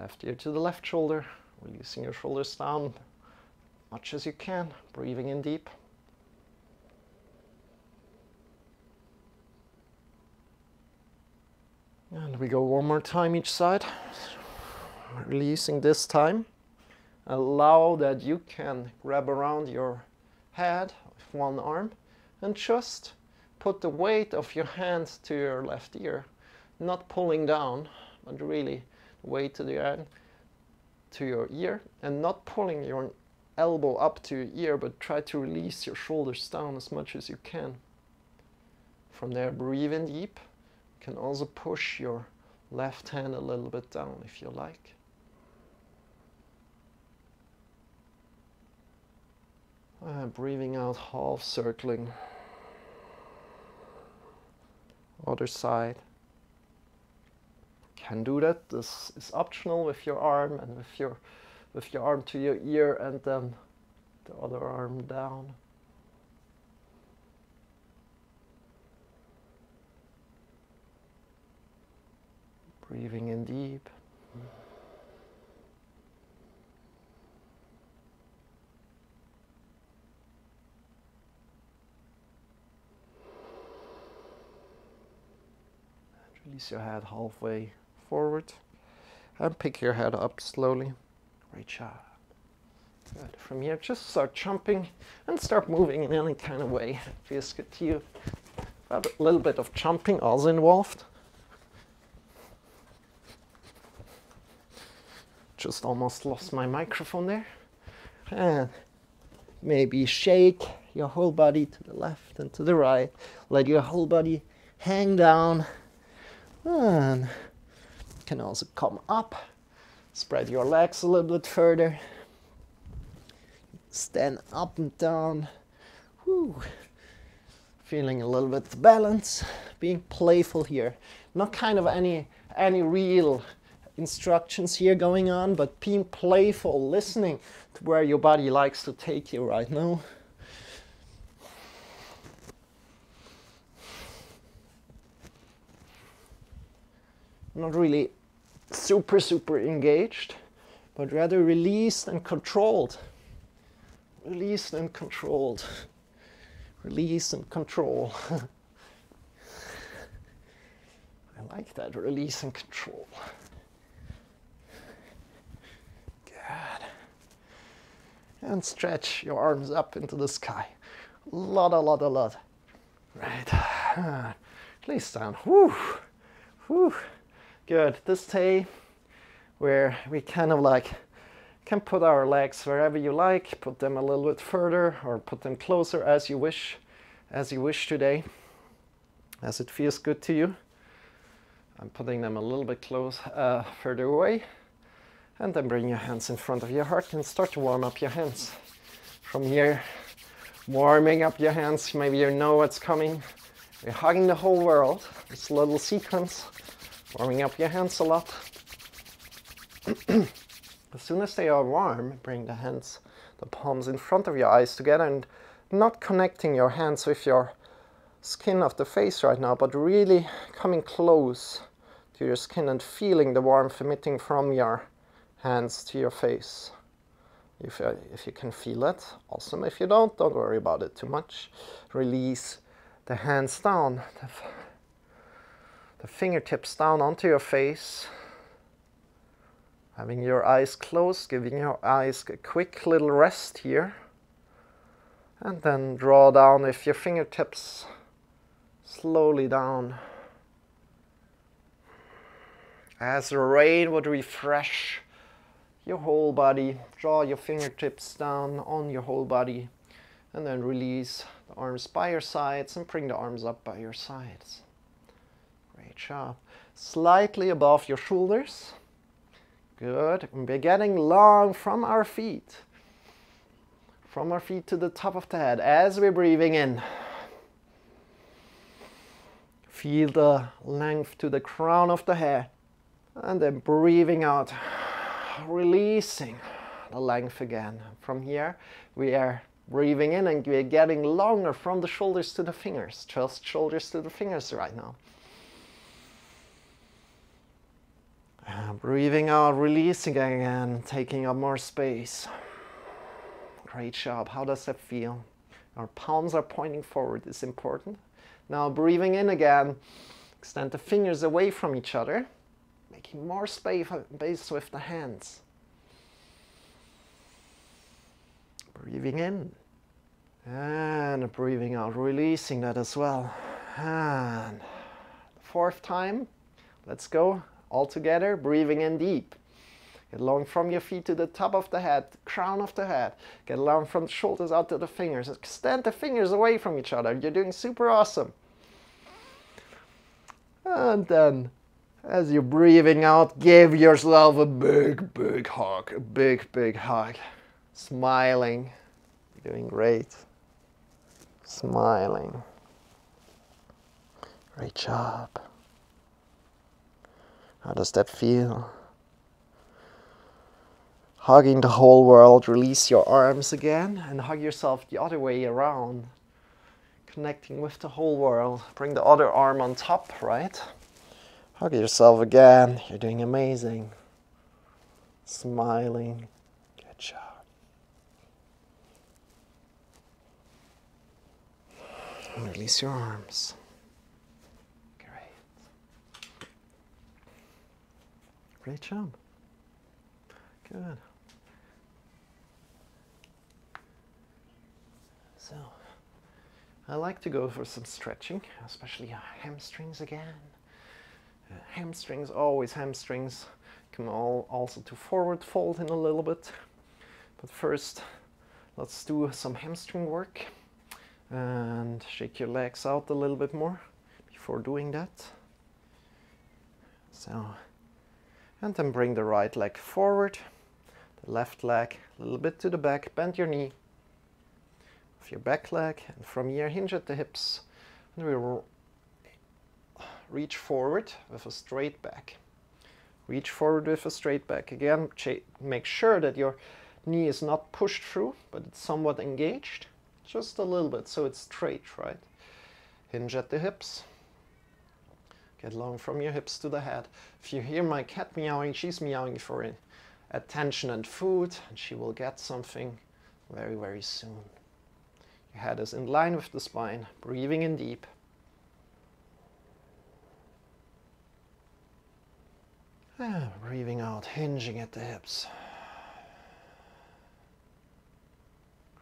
Left ear to the left shoulder, releasing your shoulders down as much as you can, breathing in deep. And we go one more time each side, releasing this time. Allow that you can grab around your head with one arm and just put the weight of your hand to your left ear, not pulling down, but really weight to the end, to your ear, and not pulling your elbow up to your ear, but try to release your shoulders down as much as you can. From there, breathe in deep. You can also push your left hand a little bit down if you like. And breathing out, half circling. Other side. Can do that. This is optional with your arm and with your with your arm to your ear and then the other arm down. Breathing in deep. And release your head halfway forward and pick your head up slowly. Great job. Good. From here, just start jumping and start moving in any kind of way that feels good to you. But a little bit of jumping also involved. Just almost lost my microphone there. And maybe shake your whole body to the left and to the right. Let your whole body hang down. And you can also come up. Spread your legs a little bit further. Stand up and down. Woo. Feeling a little bit of balance. Being playful here. Not kind of any any real instructions here going on, but being playful, listening to where your body likes to take you right now. Not really super super engaged, but rather released and controlled. Released and controlled. Release and control. I like that, release and control. And stretch your arms up into the sky. A lot, a lot, a lot. Right. Please stand. Whew. Whew. Good. This day where we kind of like can put our legs wherever you like, put them a little bit further or put them closer as you wish, as you wish today. as it feels good to you. I'm putting them a little bit close, uh, further away. And then bring your hands in front of your heart and start to warm up your hands. From here, warming up your hands, maybe you know what's coming. We're hugging the whole world, this little sequence, warming up your hands a lot. As soon as they are warm, bring the hands, the palms in front of your eyes together, and not connecting your hands with your skin of the face right now, but really coming close to your skin and feeling the warmth emitting from your hands to your face. If, uh, if you can feel it, awesome. If you don't, don't worry about it too much. Release the hands down, the, f the fingertips down onto your face. Having your eyes closed, giving your eyes a quick little rest here. And then draw down with your fingertips, slowly down. As the rain would refresh your whole body, draw your fingertips down on your whole body, and then release the arms by your sides and bring the arms up by your sides. Great job. Slightly above your shoulders. Good. We're getting long from our feet. From our feet to the top of the head as we're breathing in. Feel the length to the crown of the head. And then breathing out, releasing the length again. From here, we are breathing in and we're getting longer from the shoulders to the fingers. Just shoulders to the fingers right now. And breathing out, releasing again, taking up more space. Great job. How does that feel? Our palms are pointing forward. It's important. Now breathing in again, extend the fingers away from each other. Making more space with the hands. Breathing in and breathing out, releasing that as well. And fourth time, let's go all together. Breathing in deep. Get long from your feet to the top of the head, crown of the head. Get long from the shoulders out to the fingers. Extend the fingers away from each other. You're doing super awesome. And then, as you're breathing out, give yourself a big, big hug, a big, big hug. Smiling, doing great. Smiling. Great job. How does that feel? Hugging the whole world, release your arms again and hug yourself the other way around. Connecting with the whole world. Bring the other arm on top, right? Hug yourself again. You're doing amazing. Smiling. Good job. And release your arms. Great. Great job. Good. So, I like to go for some stretching, especially hamstrings again. Uh, hamstrings, always hamstrings, can all also do forward fold in a little bit. But first, let's do some hamstring work and shake your legs out a little bit more before doing that. So, and then bring the right leg forward, the left leg a little bit to the back, bend your knee with your back leg, and from here hinge at the hips, and we will reach forward with a straight back. Reach forward with a straight back. Again, make sure that your knee is not pushed through, but it's somewhat engaged. Just a little bit, so it's straight, right? Hinge at the hips. Get long from your hips to the head. If you hear my cat meowing, she's meowing for attention and food, and she will get something very, very soon. Your head is in line with the spine, breathing in deep. Ah, breathing out, hinging at the hips.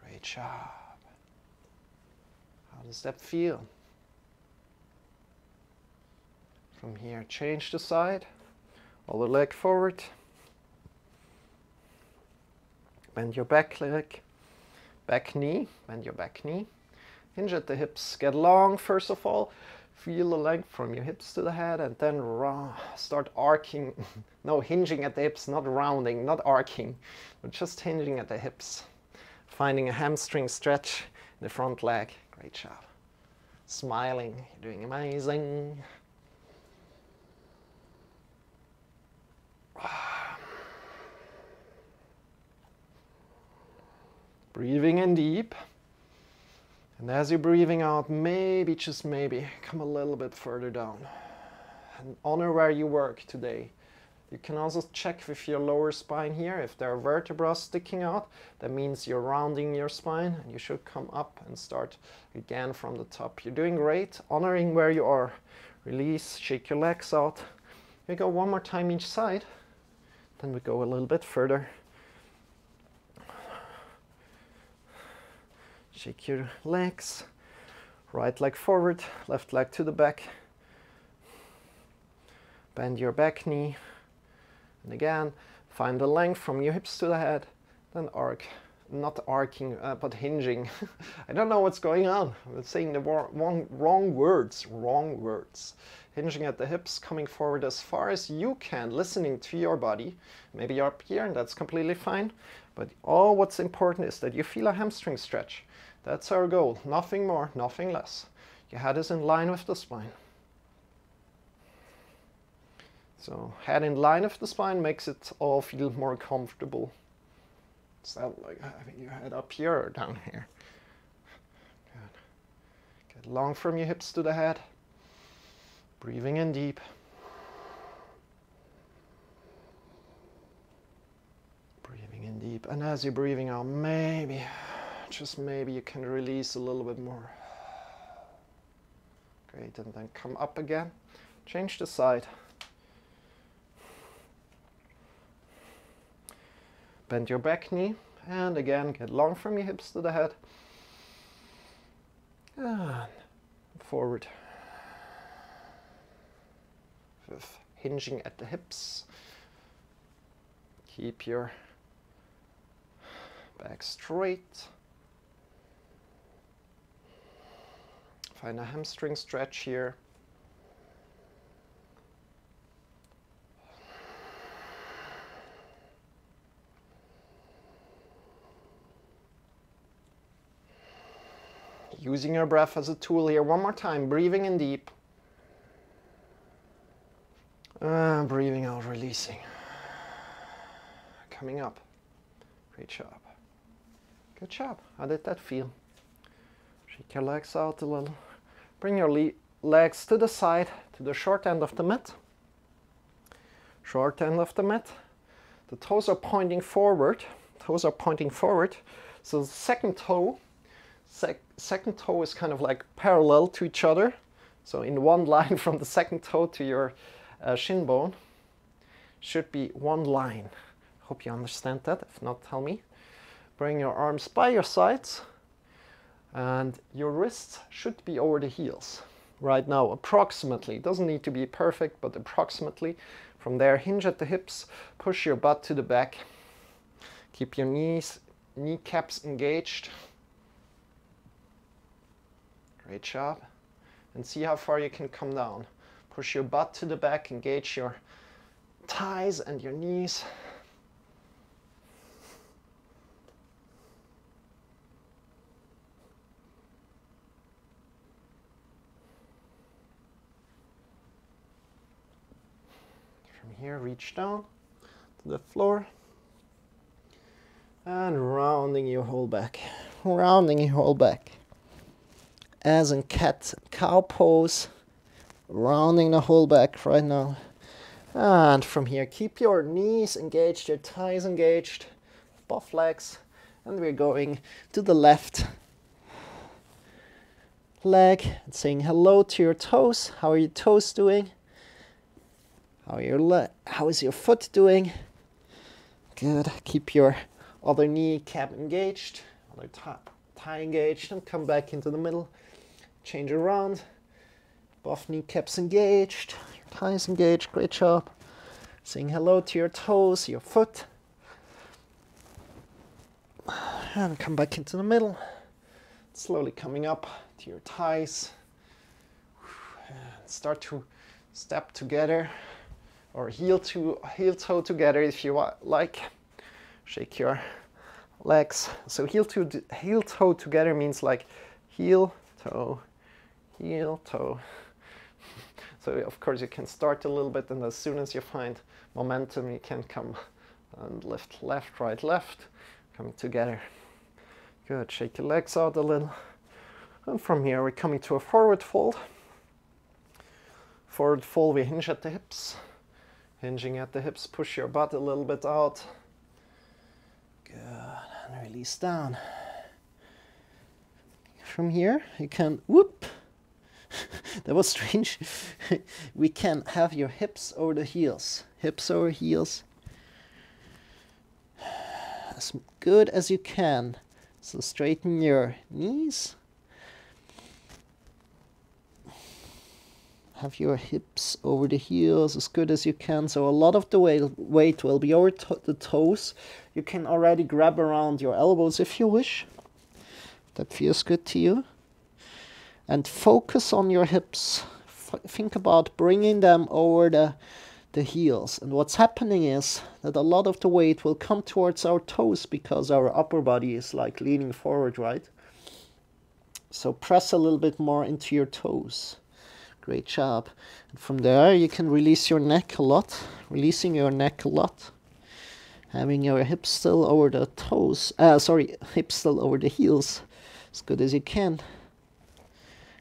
Great job. How does that feel? From here, change the side. Other leg forward. Bend your back leg. Back knee. Bend your back knee. Hinge at the hips. Get long, first of all. Feel the length from your hips to the head, and then start arcing. No, hinging at the hips, not rounding, not arcing, but just hinging at the hips. Finding a hamstring stretch in the front leg. Great job. Smiling, you're doing amazing. Breathing in deep. And as you're breathing out, maybe, just maybe, come a little bit further down. And honor where you work today. You can also check with your lower spine here. If there are vertebrae sticking out, that means you're rounding your spine. And you should come up and start again from the top. You're doing great, honoring where you are. Release, shake your legs out. We go one more time each side. Then we go a little bit further. Shake your legs, right leg forward, left leg to the back. Bend your back knee. And again, find the length from your hips to the head. Then arc, not arcing, uh, but hinging. I don't know what's going on. I'm saying the wrong, wrong words, wrong words. Hinging at the hips, coming forward as far as you can, listening to your body. Maybe you're up here and that's completely fine. But all what's important is that you feel a hamstring stretch. That's our goal. Nothing more, nothing less. Your head is in line with the spine. So head in line with the spine makes it all feel more comfortable. It's not like having your head up here or down here. Good. Get long from your hips to the head. Breathing in deep. Breathing in deep. And as you're breathing out, maybe, just maybe, you can release a little bit more. Great, and then come up again. Change the side. Bend your back knee, and again, get long from your hips to the head. And forward. With hinging at the hips. Keep your back straight. Find a hamstring stretch here. Using your breath as a tool here. One more time, breathing in deep. Uh, breathing out, releasing. Coming up. Great job. Good job. How did that feel? Shake your legs out a little. Bring your le legs to the side, to the short end of the mat. Short end of the mat. The toes are pointing forward. Toes are pointing forward. So the second toe Sec second toe is kind of like parallel to each other, so in one line from the second toe to your uh, shin bone should be one line. Hope you understand that. If not, tell me. Bring your arms by your sides, and your wrists should be over the heels right now, approximately. It doesn't need to be perfect, but approximately. From there, hinge at the hips, push your butt to the back, keep your knees, kneecaps engaged. Great job. And see how far you can come down. Push your butt to the back, engage your thighs and your knees. From here, reach down to the floor. And rounding your whole back. Rounding your whole back. As in cat cow pose, rounding the whole back right now. And from here, keep your knees engaged, your thighs engaged, both legs. And we're going to the left leg and saying hello to your toes. How are your toes doing? How are your le how is your foot doing? Good. Keep your other kneecap engaged, other top thigh engaged, and come back into the middle. Change around, both kneecaps engaged, your thighs engaged, great job. Saying hello to your toes, your foot. And come back into the middle. Slowly coming up to your thighs. and start to step together or heel to heel toe together if you like. Shake your legs. So heel to heel toe together means like heel toe, heel toe. So of course you can start a little bit, and as soon as you find momentum you can come and lift left, right, left, coming together. Good, shake your legs out a little. And from here we're coming to a forward fold. Forward fold, we hinge at the hips. Hinging at the hips, push your butt a little bit out. Good, and release down. From here you can, whoop, that was strange. We can have your hips over the heels. Hips over heels. As good as you can. So straighten your knees. Have your hips over the heels as good as you can. So a lot of the weight will be over the toes. You can already grab around your elbows if you wish. If that feels good to you. And focus on your hips. F think about bringing them over the, the heels. And what's happening is that a lot of the weight will come towards our toes because our upper body is like leaning forward, right? So press a little bit more into your toes. Great job. And from there you can release your neck a lot, releasing your neck a lot, having your hips still over the toes, uh, sorry, hips still over the heels as good as you can.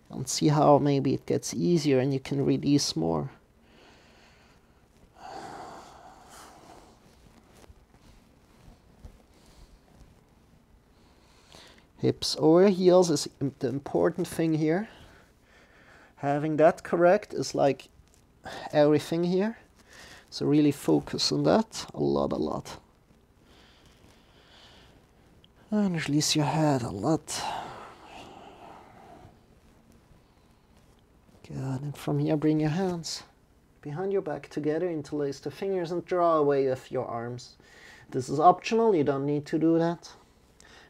And see how maybe it gets easier and you can release more. Hips over heels is the important thing here. Having that correct is like everything here. So really focus on that a lot, a lot. And release your head a lot. Good, and from here bring your hands behind your back together, interlace the fingers and draw away with your arms. This is optional, you don't need to do that.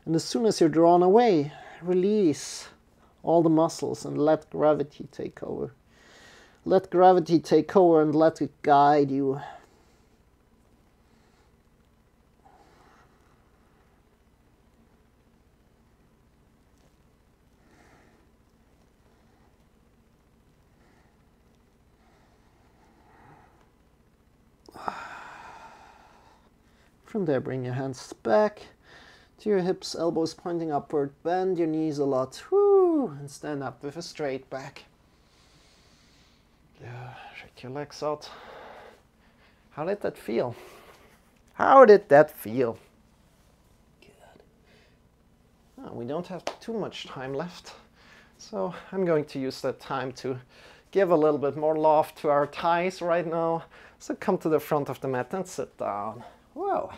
And as soon as you're drawn away, release all the muscles and let gravity take over. Let gravity take over and let it guide you. From there, bring your hands back to your hips, elbows pointing upward, bend your knees a lot. Woo! And stand up with a straight back. Yeah, shake your legs out. How did that feel? How did that feel? Good. Oh, we don't have too much time left, so I'm going to use that time to give a little bit more loft to our thighs right now. So come to the front of the mat and sit down. Wow.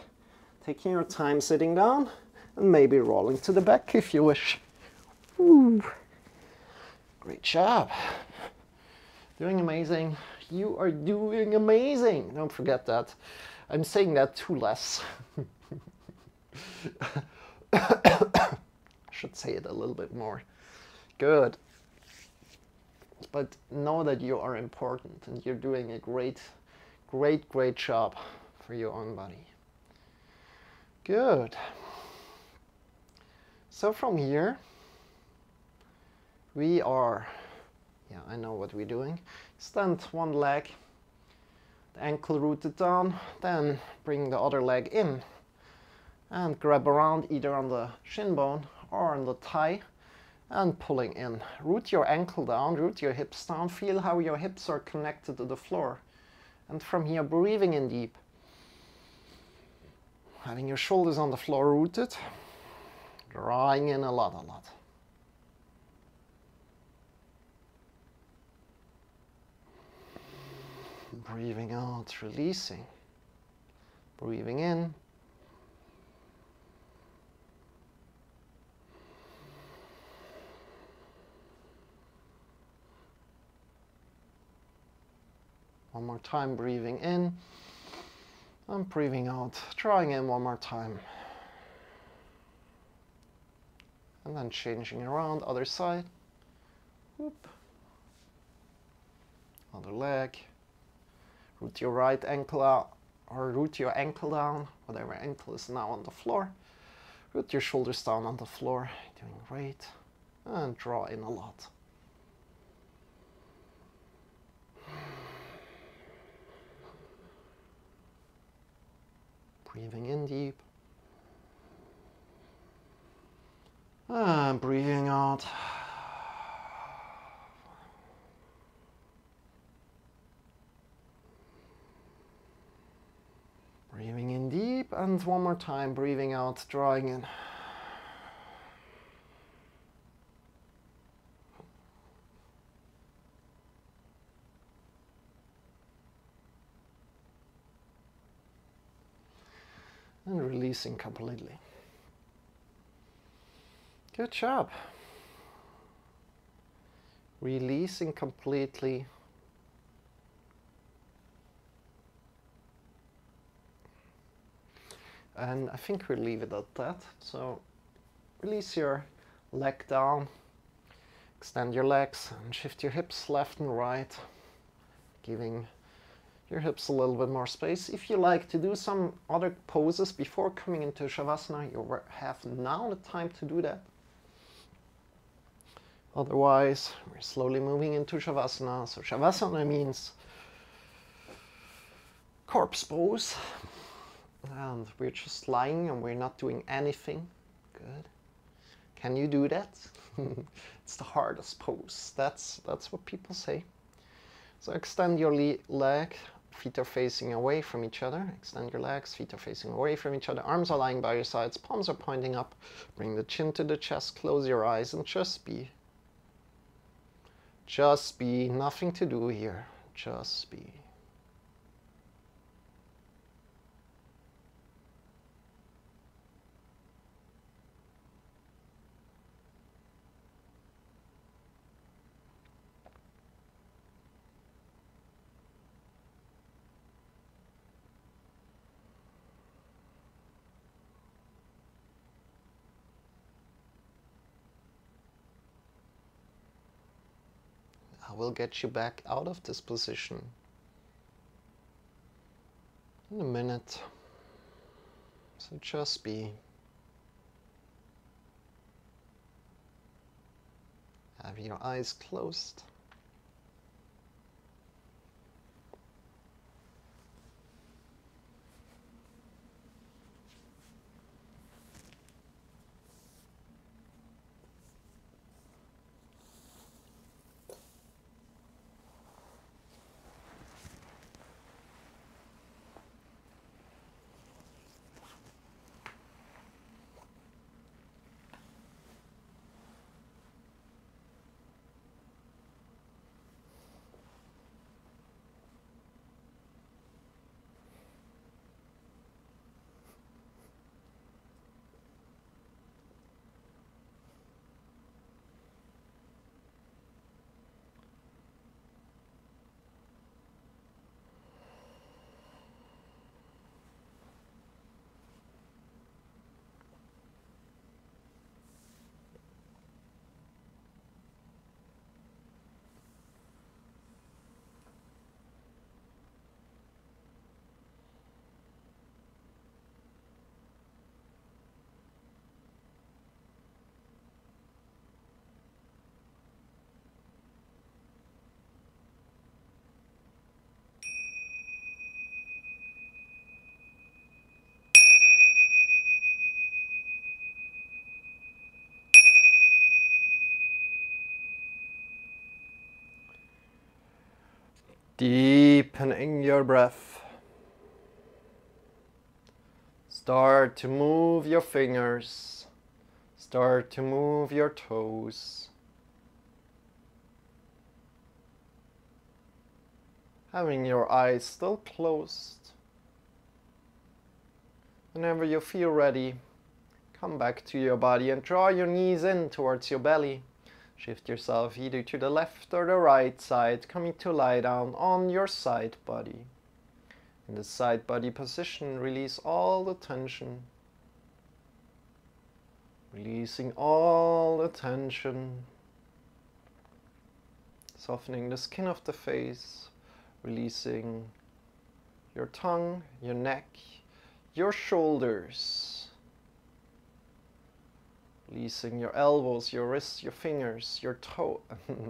Taking your time sitting down. And maybe rolling to the back if you wish. Woo. Great job. Doing amazing. You are doing amazing. Don't forget that. I'm saying that too less. I should say it a little bit more. Good. But know that you are important and you're doing a great, great, great job for your own body. Good. So from here, we are, yeah, I know what we're doing. Stand one leg, the ankle rooted down, then bring the other leg in and grab around either on the shin bone or on the thigh and pulling in. Root your ankle down, root your hips down, feel how your hips are connected to the floor. And from here, breathing in deep. Having your shoulders on the floor rooted, drawing in a lot, a lot. Breathing out, releasing. Breathing in. One more time, breathing in. I'm breathing out, drawing in one more time. And then changing around, other side. Whoop. Other leg. Root your right ankle out, or root your ankle down, whatever ankle is now on the floor. Root your shoulders down on the floor, doing great. And draw in a lot. Breathing in deep. And breathing out. Breathing in deep, and one more time, breathing out, drawing in. And releasing completely. Good job. Releasing completely. And I think we'll leave it at that. So release your leg down, extend your legs and shift your hips left and right, giving your hips a little bit more space. If you like to do some other poses before coming into Shavasana, you have now the time to do that. Otherwise, we're slowly moving into Shavasana. So Shavasana means corpse pose. And we're just lying and we're not doing anything. Good. Can you do that? It's the hardest pose. That's, that's what people say. So extend your le leg, feet are facing away from each other. Extend your legs, feet are facing away from each other. Arms are lying by your sides, palms are pointing up. Bring the chin to the chest, close your eyes and just be. Just be, nothing to do here. Just be. I will get you back out of this position in a minute. So just be. Have your eyes closed. Deepening your breath. Start to move your fingers. Start to move your toes. Having your eyes still closed. Whenever you feel ready, come back to your body and draw your knees in towards your belly. Shift yourself either to the left or the right side, coming to lie down on your side body. In the side body position, release all the tension. Releasing all the tension. Softening the skin of the face, releasing your tongue, your neck, your shoulders, releasing your elbows, your wrists, your fingers, your toe,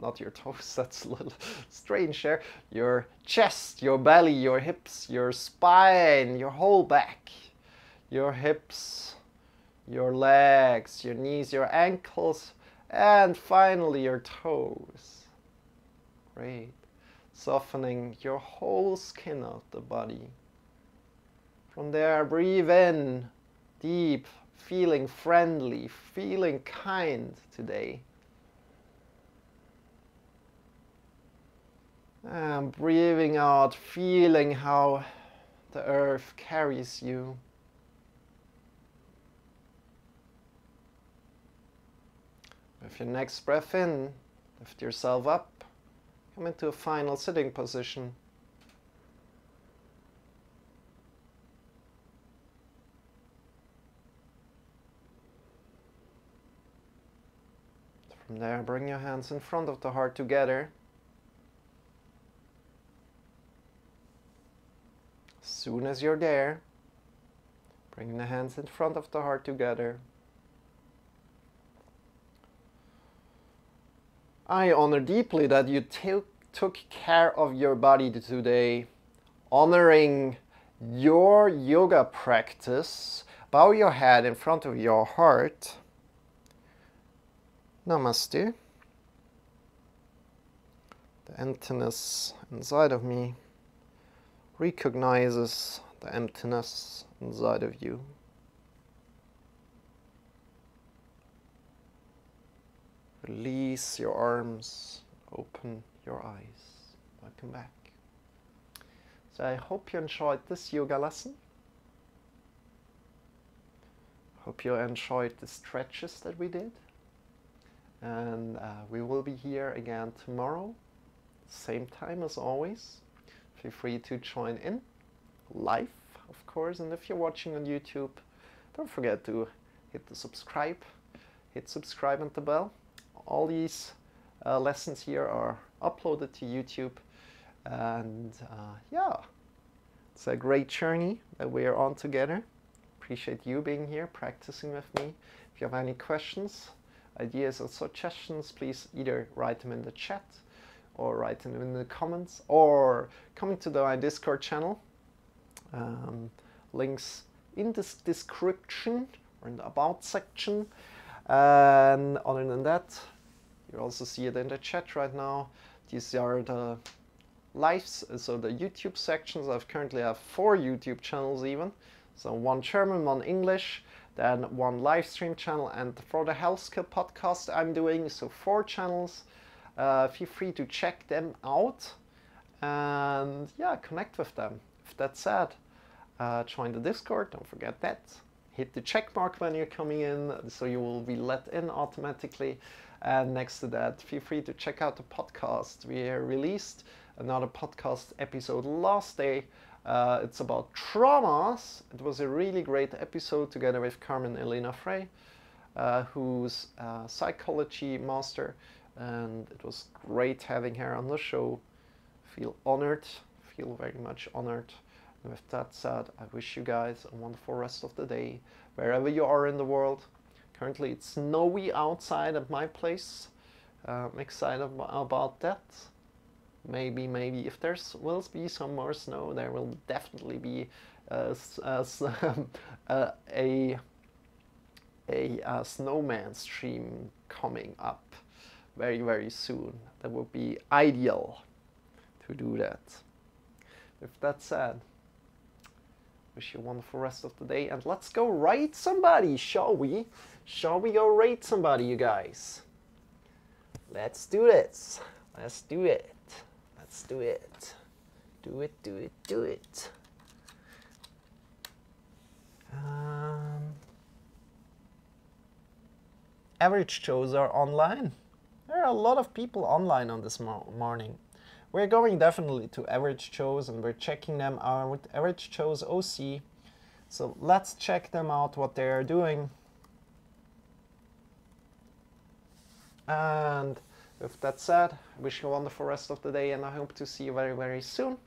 not your toes, that's a little strange there, your chest, your belly, your hips, your spine, your whole back, your hips, your legs, your knees, your ankles, and finally your toes. Great. Softening your whole skin of the body. From there, breathe in deep, feeling friendly, feeling kind today. And breathing out, feeling how the earth carries you. With your next breath in, lift yourself up, come into a final sitting position. From there, bring your hands in front of the heart together. As soon as you're there, bring the hands in front of the heart together. I honor deeply that you took care of your body today, honoring your yoga practice. Bow your head in front of your heart. Namaste. The emptiness inside of me recognizes the emptiness inside of you. Release your arms, open your eyes. Welcome back. So I hope you enjoyed this yoga lesson. Hope you enjoyed the stretches that we did. And uh, we will be here again tomorrow, same time as always. Feel free to join in, live, of course. And if you're watching on YouTube, don't forget to hit the subscribe, hit subscribe and the bell. All these uh, lessons here are uploaded to YouTube, and uh, yeah, it's a great journey that we are on together. Appreciate you being here, practicing with me. If you have any questions, ideas or suggestions, please either write them in the chat or write them in the comments or come into the, my Discord channel. Um, links in this description or in the about section. And other than that, you also see it in the chat right now. These are the lives, so the YouTube sections. I've currently have four YouTube channels even. So one German, one English, then one live stream channel, and for the health skill podcast I'm doing, so four channels. Uh, feel free to check them out and yeah, connect with them. If that's sad, uh, join the Discord, don't forget that. Hit the check mark when you're coming in, so you will be let in automatically. And next to that, feel free to check out the podcast. We released another podcast episode last day. Uh, it's about traumas. It was a really great episode together with Carmen Elena Frey, uh, who's a psychology master. And it was great having her on the show. Feel honored, feel very much honored. With that said, I wish you guys a wonderful rest of the day, wherever you are in the world. Currently it's snowy outside at my place. Uh, I'm excited about that. Maybe, maybe if there will be some more snow, there will definitely be uh, uh, a, a, a, a snowman stream coming up very, very soon. That would be ideal to do that. With that said, wish you a wonderful rest of the day, and let's go rate somebody, shall we? Shall we go rate somebody, you guys? Let's do this. Let's do it. Let's do it. Do it, do it, do it. Um, average shows are online. There are a lot of people online on this mo morning. We're going definitely to average shows and we're checking them out. Average shows O C. So let's check them out, what they are doing. And With that said, I wish you a wonderful rest of the day, and I hope to see you very, very soon.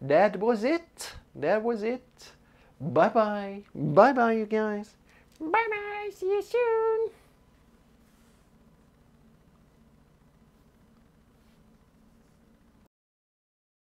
That was it. That was it. Bye-bye. Bye-bye, you guys. Bye-bye. See you soon.